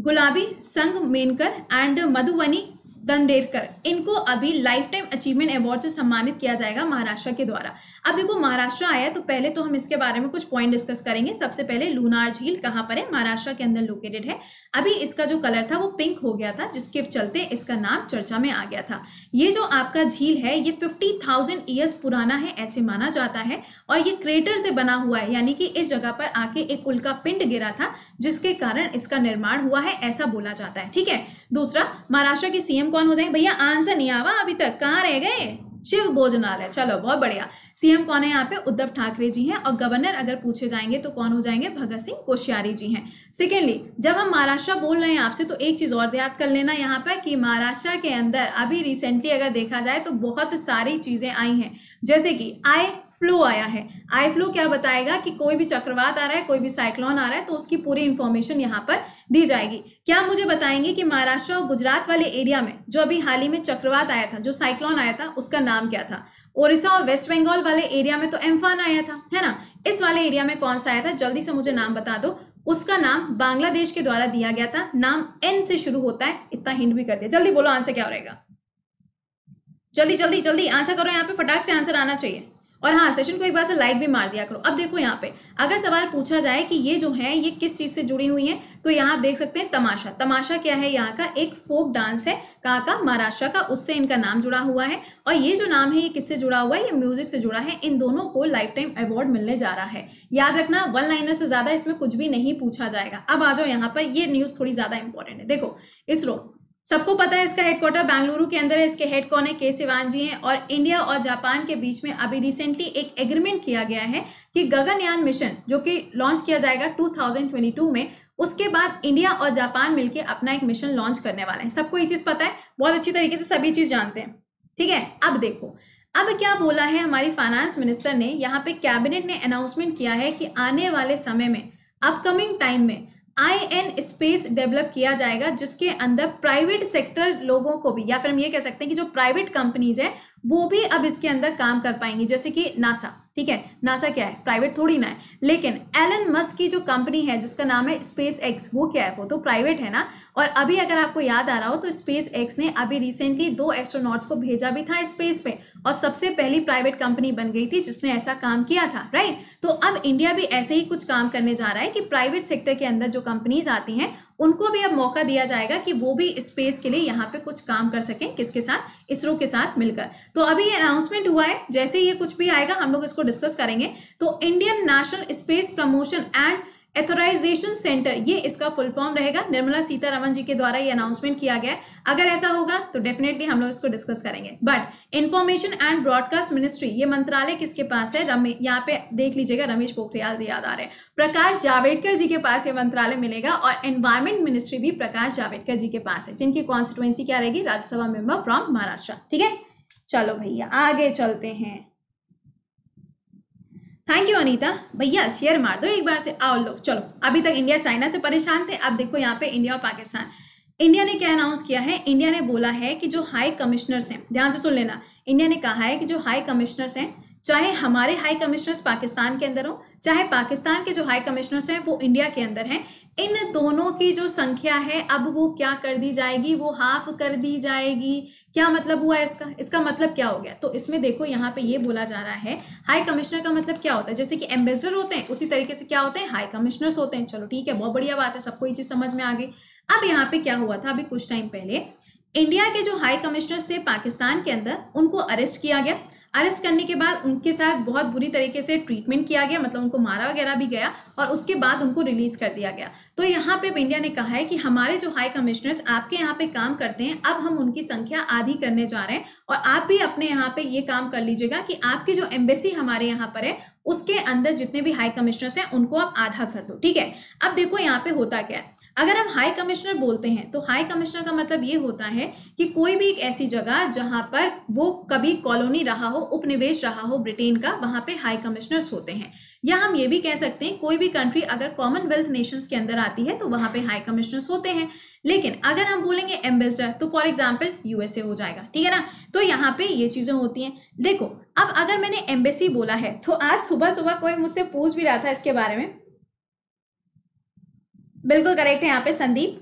गुलाबी संघ मेनकर एंड मधुबनी दंडेरकर, इनको अभी लाइफ टाइम अचीवमेंट अवार्ड से सम्मानित किया जाएगा महाराष्ट्र के द्वारा। अब देखो महाराष्ट्र आया तो पहले तो हम इसके बारे में कुछ पॉइंट डिस्कस करेंगे। सबसे पहले लूनार झील कहाँ पर है? महाराष्ट्र के अंदर लोकेटेड है। अभी इसका जो कलर था वो पिंक हो गया था, जिसके चलते इसका नाम चर्चा में आ गया था। ये जो आपका झील है ये 50,000 ईयर्स पुराना है ऐसे माना जाता है, और ये क्रेटर से बना हुआ है, यानी कि इस जगह पर आके एक उल्का पिंड गिरा था जिसके कारण इसका निर्माण हुआ है ऐसा बोला जाता है। ठीक है, दूसरा महाराष्ट्र के सीएम कौन हो जाए? भैया आंसर नहीं आवा अभी तक, कहाँ रह गए? शिव भोजनालय। चलो बहुत बढ़िया। सीएम कौन है यहाँ पे? उद्धव ठाकरे जी हैं। और गवर्नर अगर पूछे जाएंगे तो कौन हो जाएंगे? भगत सिंह कोश्यारी जी हैं। सेकेंडली, जब हम महाराष्ट्र बोल रहे हैं आपसे तो एक चीज और याद कर लेना यहाँ पर कि महाराष्ट्र के अंदर अभी रिसेंटली अगर देखा जाए तो बहुत सारी चीजें आई हैं, जैसे कि आई फ्लो आया है। आई फ्लो क्या बताएगा कि कोई भी चक्रवात आ रहा है, कोई भी साइक्लोन आ रहा है, तो उसकी पूरी इंफॉर्मेशन यहाँ पर दी जाएगी। क्या मुझे बताएंगे कि महाराष्ट्र और गुजरात वाले एरिया में जो अभी हाल ही में चक्रवात आया था, जो साइक्लोन आया था, उसका नाम क्या था? ओडिशा और वेस्ट बंगाल वाले एरिया में तो एम्फान आया था, है ना? इस वाले एरिया में कौन सा आया था? जल्दी से मुझे नाम बता दो। उसका नाम बांग्लादेश के द्वारा दिया गया था, नाम एन से शुरू होता है। इतना हिंट भी कर दिया, जल्दी बोलो आंसर क्या रहेगा। जल्दी जल्दी जल्दी आंसर करो, यहाँ पे फटाक से आंसर आना चाहिए। और हाँ, सेशन को एक बार से लाइक भी मार दिया करो। अब देखो यहाँ पे अगर सवाल पूछा जाए कि ये जो है ये किस चीज से जुड़ी हुई है, तो यहाँ आप देख सकते हैं तमाशा। तमाशा क्या है? यहाँ का एक फोक डांस है कहाँ का? महाराष्ट्र का। उससे इनका नाम जुड़ा हुआ है। और ये जो नाम है ये किससे जुड़ा हुआ है? ये म्यूजिक से जुड़ा है। इन दोनों को लाइफ टाइम अवार्ड मिलने जा रहा है। याद रखना, वन लाइनर से ज्यादा इसमें कुछ भी नहीं पूछा जाएगा। अब आ जाओ यहाँ पर, ये न्यूज थोड़ी ज्यादा इंपॉर्टेंट है। देखो इसरो, सबको पता है इसका हेडक्वार्टर बेंगलुरु के अंदर है। इसके हेड कौन है? के सिवान जी हैं। और इंडिया और जापान के बीच में अभी रिसेंटली एक एग्रीमेंट किया गया है कि गगनयान मिशन जो कि लॉन्च किया जाएगा 2022 में, उसके बाद इंडिया और जापान मिलकर अपना एक मिशन लॉन्च करने वाला है। सबको ये चीज पता है, बहुत अच्छी तरीके से सभी चीज जानते हैं। ठीक है, अब देखो अब क्या बोला है हमारी फाइनेंस मिनिस्टर ने। यहाँ पे कैबिनेट ने अनाउंसमेंट किया है कि आने वाले समय में, अपकमिंग टाइम में IN स्पेस डेवलप किया जाएगा, जिसके अंदर प्राइवेट सेक्टर लोगों को भी, या फिर हम ये कह सकते हैं कि जो प्राइवेट कंपनीज हैं वो भी अब इसके अंदर काम कर पाएंगी, जैसे कि नासा। ठीक है, नासा क्या है? प्राइवेट थोड़ी ना है। लेकिन एलन मस्क की जो कंपनी है जिसका नाम है स्पेस एक्स, वो क्या है? वो तो प्राइवेट है ना। और अभी अगर आपको याद आ रहा हो तो स्पेस एक्स ने अभी रिसेंटली 2 एस्ट्रोनॉट्स को भेजा भी था स्पेस पे, और सबसे पहली प्राइवेट कंपनी बन गई थी जिसने ऐसा काम किया था, राइट? तो अब इंडिया भी ऐसे ही कुछ काम करने जा रहा है कि प्राइवेट सेक्टर के अंदर जो कंपनीज आती हैं उनको भी अब मौका दिया जाएगा कि वो भी स्पेस के लिए यहाँ पे कुछ काम कर सकें। किसके साथ? इसरो के साथ मिलकर। तो अभी ये अनाउंसमेंट हुआ है, जैसे ही ये कुछ भी आएगा हम लोग इसको डिस्कस करेंगे। तो Indian national space promotion and authorisation centre, ये इसका फुल फॉर्म रहेगा। निर्मला सीतारमण जी के द्वारा ये अनाउंसमेंट किया गया है। अगर ऐसा होगा तो डेफिनेटली हम लोग इसको डिस्कस करेंगे। But information and broadcast ministry, ये मंत्रालय किसके पास है? यहाँ पे देख लीजिएगा, रमेश पोखरियाल जी याद आ रहे हैं। प्रकाश जावड़ेकर जी के पास ये मंत्रालय मिलेगा। और एनवायरमेंट मिनिस्ट्री भी प्रकाश जावड़ेकर जी के पास है, जिनकी कॉन्स्टिट्युएंसी क्या रहेगी? Rajya Sabha member from Maharashtra. ठीक है, चलो भैया आगे चलते हैं। Thank you Anita. भैया शेयर मार दो एक बार से। आओ लोग चलो, अभी तक इंडिया चाइना से परेशान थे, अब देखो यहाँ पे इंडिया और पाकिस्तान। इंडिया ने क्या अनाउंस किया है? इंडिया ने बोला है कि जो हाई कमिश्नर्स हैं, ध्यान से सुन लेना, इंडिया ने कहा है कि जो हाई कमिश्नर्स हैं, चाहे हमारे हाई कमिश्नर्स पाकिस्तान के अंदर हो, चाहे पाकिस्तान के जो हाई कमिश्नर्स हैं वो इंडिया के अंदर हैं, इन दोनों की जो संख्या है अब वो क्या कर दी जाएगी? वो हाफ कर दी जाएगी। क्या मतलब हुआ इसका? इसका मतलब क्या हो गया? तो इसमें देखो यहाँ पे ये बोला जा रहा है, हाई कमिश्नर का मतलब क्या होता है? जैसे कि एम्बेसडर होते हैं, उसी तरीके से क्या होते हैं? हाई कमिश्नर्स होते हैं। चलो ठीक है, बहुत बढ़िया बात है, सबको ये चीज समझ में आ गई। अब यहाँ पे क्या हुआ था? अभी कुछ टाइम पहले इंडिया के जो हाई कमिश्नर्स थे पाकिस्तान के अंदर, उनको अरेस्ट किया गया। अरेस्ट करने के बाद उनके साथ बहुत बुरी तरीके से ट्रीटमेंट किया गया, मतलब उनको मारा वगैरह भी गया, और उसके बाद उनको रिलीज कर दिया गया। तो यहाँ पे इंडिया ने कहा है कि हमारे जो हाई कमिश्नर्स आपके यहाँ पे काम करते हैं, अब हम उनकी संख्या आधी करने जा रहे हैं, और आप भी अपने यहाँ पे ये काम कर लीजिएगा कि आपकी जो एम्बेसी हमारे यहाँ पर है उसके अंदर जितने भी हाई कमिश्नर्स हैं उनको आप आधा कर दो। ठीक है, अब देखो यहाँ पे होता क्या है। अगर हम हाई कमिश्नर बोलते हैं तो हाई कमिश्नर का मतलब ये होता है कि कोई भी एक ऐसी जगह जहां पर वो कभी कॉलोनी रहा हो, उपनिवेश रहा हो ब्रिटेन का, वहां पे हाई कमिश्नर्स होते हैं। या हम ये भी कह सकते हैं कोई भी कंट्री अगर कॉमनवेल्थ नेशंस के अंदर आती है तो वहां पे हाई कमिश्नर्स होते हैं। लेकिन अगर हम बोलेंगे एम्बेसडर तो फॉर एग्जाम्पल यूएसए हो जाएगा, ठीक है ना? तो यहाँ पे ये चीजें होती हैं। देखो अब अगर मैंने एम्बेसी बोला है तो आज सुबह सुबह कोई मुझसे पूछ भी रहा था इसके बारे में। बिल्कुल करेक्ट है यहाँ पे संदीप।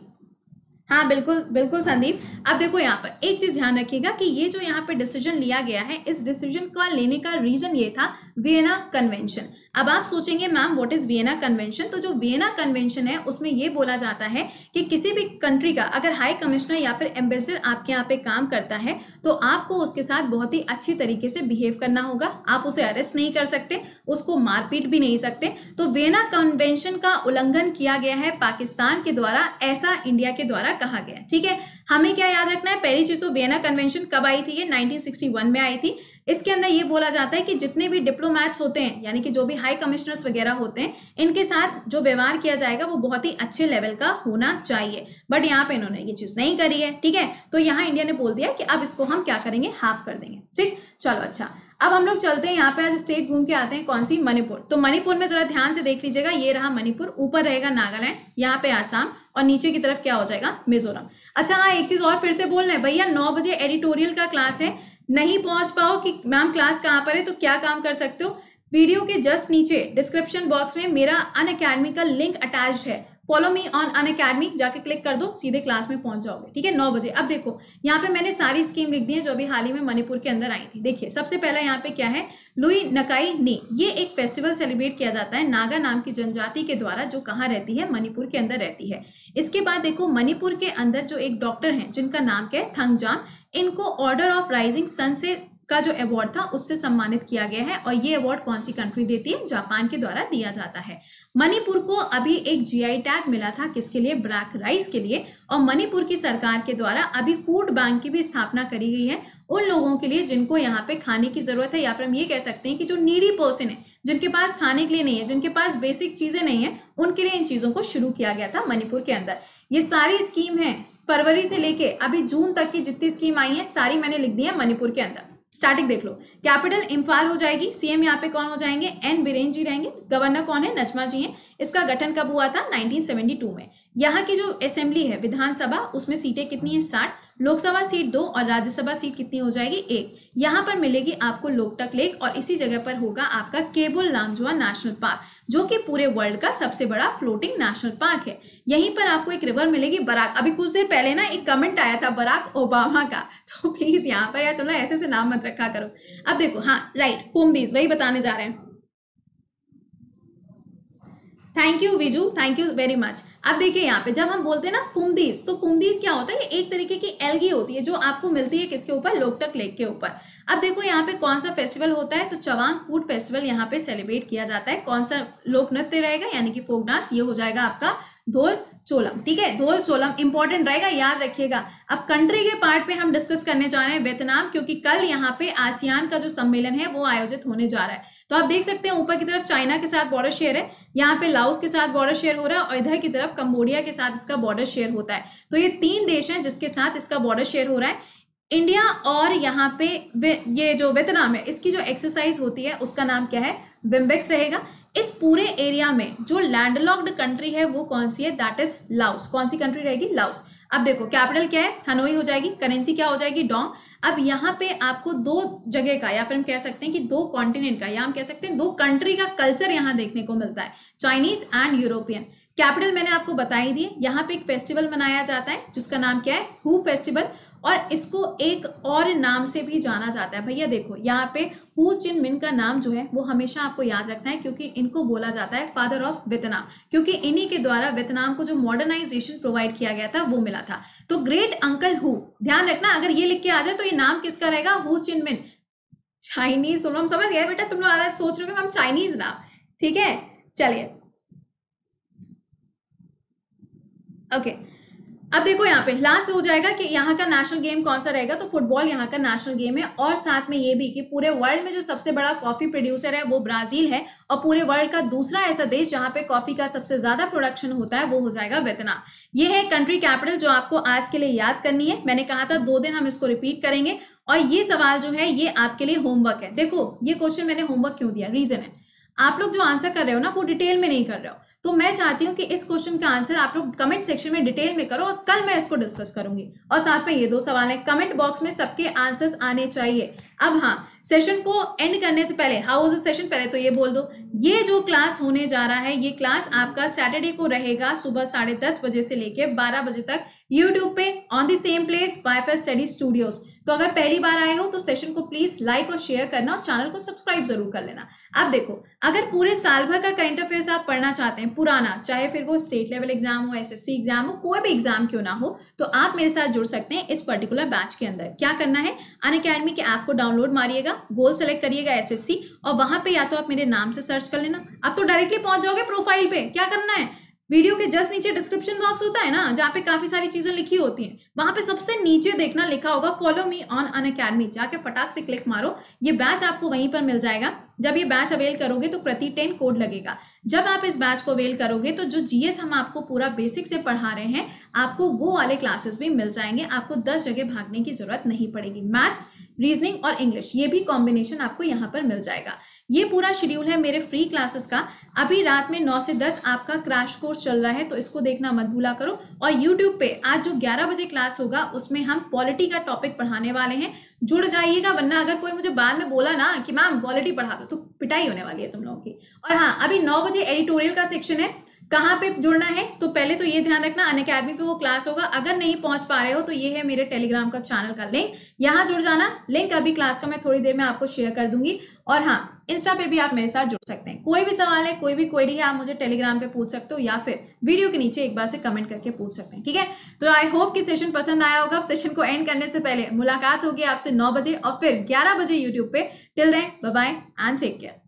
हाँ बिल्कुल बिल्कुल संदीप, अब देखो यहाँ पर एक चीज ध्यान रखिएगा कि ये जो यहाँ पे डिसीजन लिया गया है, इस डिसीजन का लेने का रीजन ये था वियना कन्वेंशन। अब आप सोचेंगे ma'am what is Vienna convention, तो जो वियना कन्वेंशन है उसमें ये बोला जाता है कि किसी भी कंट्री का अगर हाई कमिश्नर या फिर एम्बेसडर आपके यहाँ पे काम करता है तो आपको उसके साथ बहुत ही अच्छी तरीके से बिहेव करना होगा। आप उसे अरेस्ट नहीं कर सकते, उसको मारपीट भी नहीं सकते। तो वियना कन्वेंशन का उल्लंघन किया गया है पाकिस्तान के द्वारा, ऐसा इंडिया के द्वारा कहा गया। ठीक है, हमें क्या याद रखना है, पहली चीज तो वियना कन्वेंशन कब आई थी, ये 1961 में आई थी। इसके अंदर ये बोला जाता है कि जितने भी डिप्लोमैट्स होते हैं, यानी कि जो भी हाई कमिश्नर्स वगैरह होते हैं, इनके साथ जो व्यवहार किया जाएगा वो बहुत ही अच्छे लेवल का होना चाहिए। बट यहाँ पे इन्होंने ये चीज नहीं करी है। ठीक है, तो यहाँ इंडिया ने बोल दिया कि अब इसको हम क्या करेंगे, हाफ कर देंगे। ठीक, चलो अच्छा, अब हम लोग चलते हैं यहाँ पे, आज स्टेट घूम के आते हैं, कौन सी, मणिपुर। तो मणिपुर में जरा ध्यान से देख लीजिएगा, ये रहा मणिपुर, ऊपर रहेगा नागालैंड, यहाँ पे आसाम और नीचे की तरफ क्या हो जाएगा, मिजोरम। अच्छा हाँ, एक चीज और फिर से बोलना है भैया, 9 बजे एडिटोरियल का क्लास है, नहीं पहुंच पाओ कि मैम क्लास कहाँ पर है, तो क्या काम कर सकते हो, वीडियो के जस्ट नीचे डिस्क्रिप्शन बॉक्स में मेरा अनअकैडमी का लिंक अटैच्ड है, फॉलो मी ऑन अनअकैडमी, जाके क्लिक कर दो, सीधे क्लास में पहुंच जाओगे। ठीक है, 9 बजे। अब देखो यहाँ पे मैंने सारी स्कीम लिख दी है जो अभी हाल ही में मणिपुर के अंदर आई थी। देखिए सबसे पहला यहाँ पे क्या है, लुई नकाई ने, ये एक फेस्टिवल सेलिब्रेट किया जाता है नागा नाम की जनजाति के द्वारा, जो कहाँ रहती है, मणिपुर के अंदर रहती है। इसके बाद देखो मणिपुर के अंदर जो एक डॉक्टर हैं जिनका नाम क्या है थंगजाम, इनको ऑर्डर ऑफ राइजिंग सन से का जो अवार्ड था उससे सम्मानित किया गया है, और ये अवार्ड कौन सी कंट्री देती है, जापान के द्वारा दिया जाता है। मणिपुर को अभी एक जीआई टैग मिला था, किसके लिए, ब्लैक राइस के लिए, और मणिपुर की सरकार के द्वारा अभी फूड बैंक की भी स्थापना करी गई है उन लोगों के लिए जिनको यहाँ पे खाने की जरूरत है, या फिर हम ये कह सकते हैं कि जो नीडी पर्सन है, जिनके पास खाने के लिए नहीं है, जिनके पास बेसिक चीजें नहीं है, उनके लिए इन चीजों को शुरू किया गया था मणिपुर के अंदर। ये सारी स्कीम है, फरवरी से लेके अभी जून तक की जितनी स्कीम आई है सारी मैंने लिख दी है मणिपुर के अंदर। स्टार्टिंग देख लो, कैपिटल इम्फाल हो जाएगी, सीएम यहाँ पे कौन हो जाएंगे, एन बीरेन जी रहेंगे, गवर्नर कौन है, नजमा जी हैं। इसका गठन कब हुआ था, 1972 में। यहाँ की जो असेंबली है विधानसभा, उसमें सीटें कितनी है, 60, लोकसभा सीट 2 और राज्यसभा सीट कितनी हो जाएगी, 1। यहाँ पर मिलेगी आपको लोकटक लेक, और इसी जगह पर होगा आपका केबुल लामजुआ नेशनल पार्क, जो कि पूरे वर्ल्ड का सबसे बड़ा फ्लोटिंग नेशनल पार्क है। यहीं पर आपको एक रिवर मिलेगी बराक। अभी कुछ देर पहले ना एक कमेंट आया था बराक ओबामा का, तो प्लीज यहाँ पर यार तुम लोग ऐसे नाम मत रखा करो। अब देखो हाँ राइट, कोम्बीज, वही बताने जा रहे हैं। Thank you Viju, thank you very much. अब देखिए यहाँ पे जब हम बोलते हैं ना फुमदीज, तो फुमदीज क्या होता है, ये एक तरीके की एल्गी होती है जो आपको मिलती है किसके ऊपर, लोकटक लेक के ऊपर। अब देखो यहाँ पे कौन सा फेस्टिवल होता है, तो चवांग फूड फेस्टिवल यहाँ पे सेलिब्रेट किया जाता है। कौन सा लोक नृत्य रहेगा, यानी कि फोक डांस, ये हो जाएगा आपका धोल चोलम। ठीक है, धोल चोलम इंपॉर्टेंट रहेगा, याद रखिएगा। अब कंट्री के पार्ट पे हम डिस्कस करने जा रहे हैं वियतनाम, क्योंकि कल यहाँ पे आसियान का जो सम्मेलन है वो आयोजित होने जा रहा है। तो आप देख सकते हैं ऊपर की तरफ चाइना के साथ बॉर्डर शेयर है, यहाँ पे लाओस के साथ बॉर्डर शेयर हो रहा है, और इधर की तरफ कंबोडिया के साथ इसका बॉर्डर शेयर होता है। तो ये 3 देश हैं जिसके साथ इसका बॉर्डर शेयर हो रहा है। इंडिया और यहाँ पे ये जो वियतनाम है, इसकी जो एक्सरसाइज होती है उसका नाम क्या है, विम्बेक्स रहेगा। इस पूरे एरिया में जो लैंडलॉक्ड कंट्री है वो कौन सी है, दैट इज लाओस। कौन सी कंट्री रहेगी, लाओस। अब देखो कैपिटल क्या है, हनोई हो जाएगी, करेंसी क्या हो जाएगी, डोंग। अब यहाँ पे आपको 2 जगह का, या फिर हम कह सकते हैं कि 2 कॉन्टिनेंट का, या हम कह सकते हैं 2 कंट्री का कल्चर यहाँ देखने को मिलता है, चाइनीज एंड यूरोपियन। कैपिटल मैंने आपको बता ही दी है। यहाँ पे एक फेस्टिवल मनाया जाता है जिसका नाम क्या है, हू फेस्टिवल, और इसको एक और नाम से भी जाना जाता है। भैया देखो यहाँ पे हू चिन मिन का नाम जो है वो हमेशा आपको याद रखना है, क्योंकि इनको बोला जाता है फादर ऑफ वियतनाम, क्योंकि इन्हीं के द्वारा वियतनाम को जो मॉडर्नाइजेशन प्रोवाइड किया गया था वो मिला था। तो ग्रेट अंकल हू, ध्यान रखना, अगर ये लिख के आ जाए तो ये नाम किसका रहेगा, हू चिन मिन। चाइनीज, तुम लोग समझ गए बेटा, तुम लोग आधा सोच रहे हो हम चाइनीज नाम। ठीक है चलिए ओके अब देखो यहाँ पे लास्ट हो जाएगा कि यहाँ का नेशनल गेम कौन सा रहेगा, तो फुटबॉल यहाँ का नेशनल गेम है। और साथ में ये भी कि पूरे वर्ल्ड में जो सबसे बड़ा कॉफी प्रोड्यूसर है वो ब्राजील है, और पूरे वर्ल्ड का दूसरा ऐसा देश जहाँ पे कॉफी का सबसे ज्यादा प्रोडक्शन होता है वो हो जाएगा वियतनाम। ये है कंट्री कैपिटल जो आपको आज के लिए याद करनी है। मैंने कहा था 2 दिन हम इसको रिपीट करेंगे, और ये सवाल जो है ये आपके लिए होमवर्क है। देखो ये क्वेश्चन मैंने होमवर्क क्यों दिया, रीजन है आप लोग जो आंसर कर रहे हो ना वो डिटेल में नहीं कर रहे हो, तो मैं चाहती हूँ कि इस क्वेश्चन का आंसर आप लोग कमेंट सेक्शन में डिटेल में करो, और कल मैं इसको डिस्कस करूंगी। और साथ में ये 2 सवाल हैं, कमेंट बॉक्स में सबके आंसर्स आने चाहिए। अब हाँ, सेशन को एंड करने से पहले हाउ वाज द सेशन, पहले तो ये बोल दो ये जो क्लास होने जा रहा है ये क्लास आपका सैटरडे को रहेगा सुबह 10:30 बजे से लेके 12 बजे तक यूट्यूब पे on the same place wifi study studios. तो अगर पहली बार आए हो तो सेशन को प्लीज लाइक और शेयर करना और चैनल को सब्सक्राइब जरूर कर लेना। अब देखो, अगर पूरे साल भर का करंट अफेयर्स आप पढ़ना चाहते हैं पुराना, चाहे फिर वो स्टेट लेवल एग्जाम हो, एसएससी एग्जाम हो, कोई भी एग्जाम क्यों ना हो, तो आप मेरे साथ जुड़ सकते हैं इस पर्टिकुलर बैच के अंदर। क्या करना है, अन अकेडमी के ऐप को डाउनलोड मारिएगा, गोल सेलेक्ट करिएगा एसएससी और वहां पे या तो आप मेरे नाम से सर्च कर लेना, आप तो डायरेक्टली पहुंच जाओगे प्रोफाइल पे। क्या करना है, वीडियो के जस्ट नीचे डिस्क्रिप्शन बॉक्स होता है ना, जहाँ पे काफी सारी चीजें लिखी होती हैं, वहां पे सबसे नीचे देखना लिखा होगा follow me on on academy, जाके फटाक से क्लिक मारो, ये बैच आपको वहीं पर मिल जाएगा। जब ये बैच अवेल करोगे तो प्रति 10 कोड लगेगा। जब आप इस बैच को अवेल करोगे तो जो जीएस हम आपको पूरा बेसिक से पढ़ा रहे हैं आपको वो वाले क्लासेस भी मिल जाएंगे, आपको 10 जगह भागने की जरूरत नहीं पड़ेगी। मैथ्स, रीजनिंग और इंग्लिश ये भी कॉम्बिनेशन आपको यहाँ पर मिल जाएगा। ये पूरा शेड्यूल है मेरे फ्री क्लासेस का। अभी रात में 9 से 10 आपका क्रैश कोर्स चल रहा है तो इसको देखना मत भूला करो। और YouTube पे आज जो 11 बजे क्लास होगा उसमें हम पॉलिटी का टॉपिक पढ़ाने वाले हैं, जुड़ जाइएगा, वरना अगर कोई मुझे बाद में बोला ना कि मैम पॉलिटी पढ़ा दो तो पिटाई होने वाली है तुम लोगों की। और हाँ, अभी 9 बजे एडिटोरियल का सेक्शन है, कहाँ पे जुड़ना है तो पहले तो ये ध्यान रखना अन अकेडमी पे वो क्लास होगा। अगर नहीं पहुंच पा रहे हो तो ये है मेरे टेलीग्राम का चैनल का लिंक, यहाँ जुड़ जाना। लिंक अभी क्लास का मैं थोड़ी देर में आपको शेयर कर दूंगी। और हाँ, इंस्टा पे भी आप मेरे साथ जुड़ सकते हैं, कोई भी सवाल है, कोई भी क्वेरी है, आप मुझे टेलीग्राम पे पूछ सकते हो या फिर वीडियो के नीचे एक बार से कमेंट करके पूछ सकते हैं। ठीक है, तो आई होप कि सेशन पसंद आया होगा। अब सेशन को एंड करने से पहले मुलाकात होगी आपसे 9 बजे और फिर 11 बजे यूट्यूब पे। Till then bye bye and take care.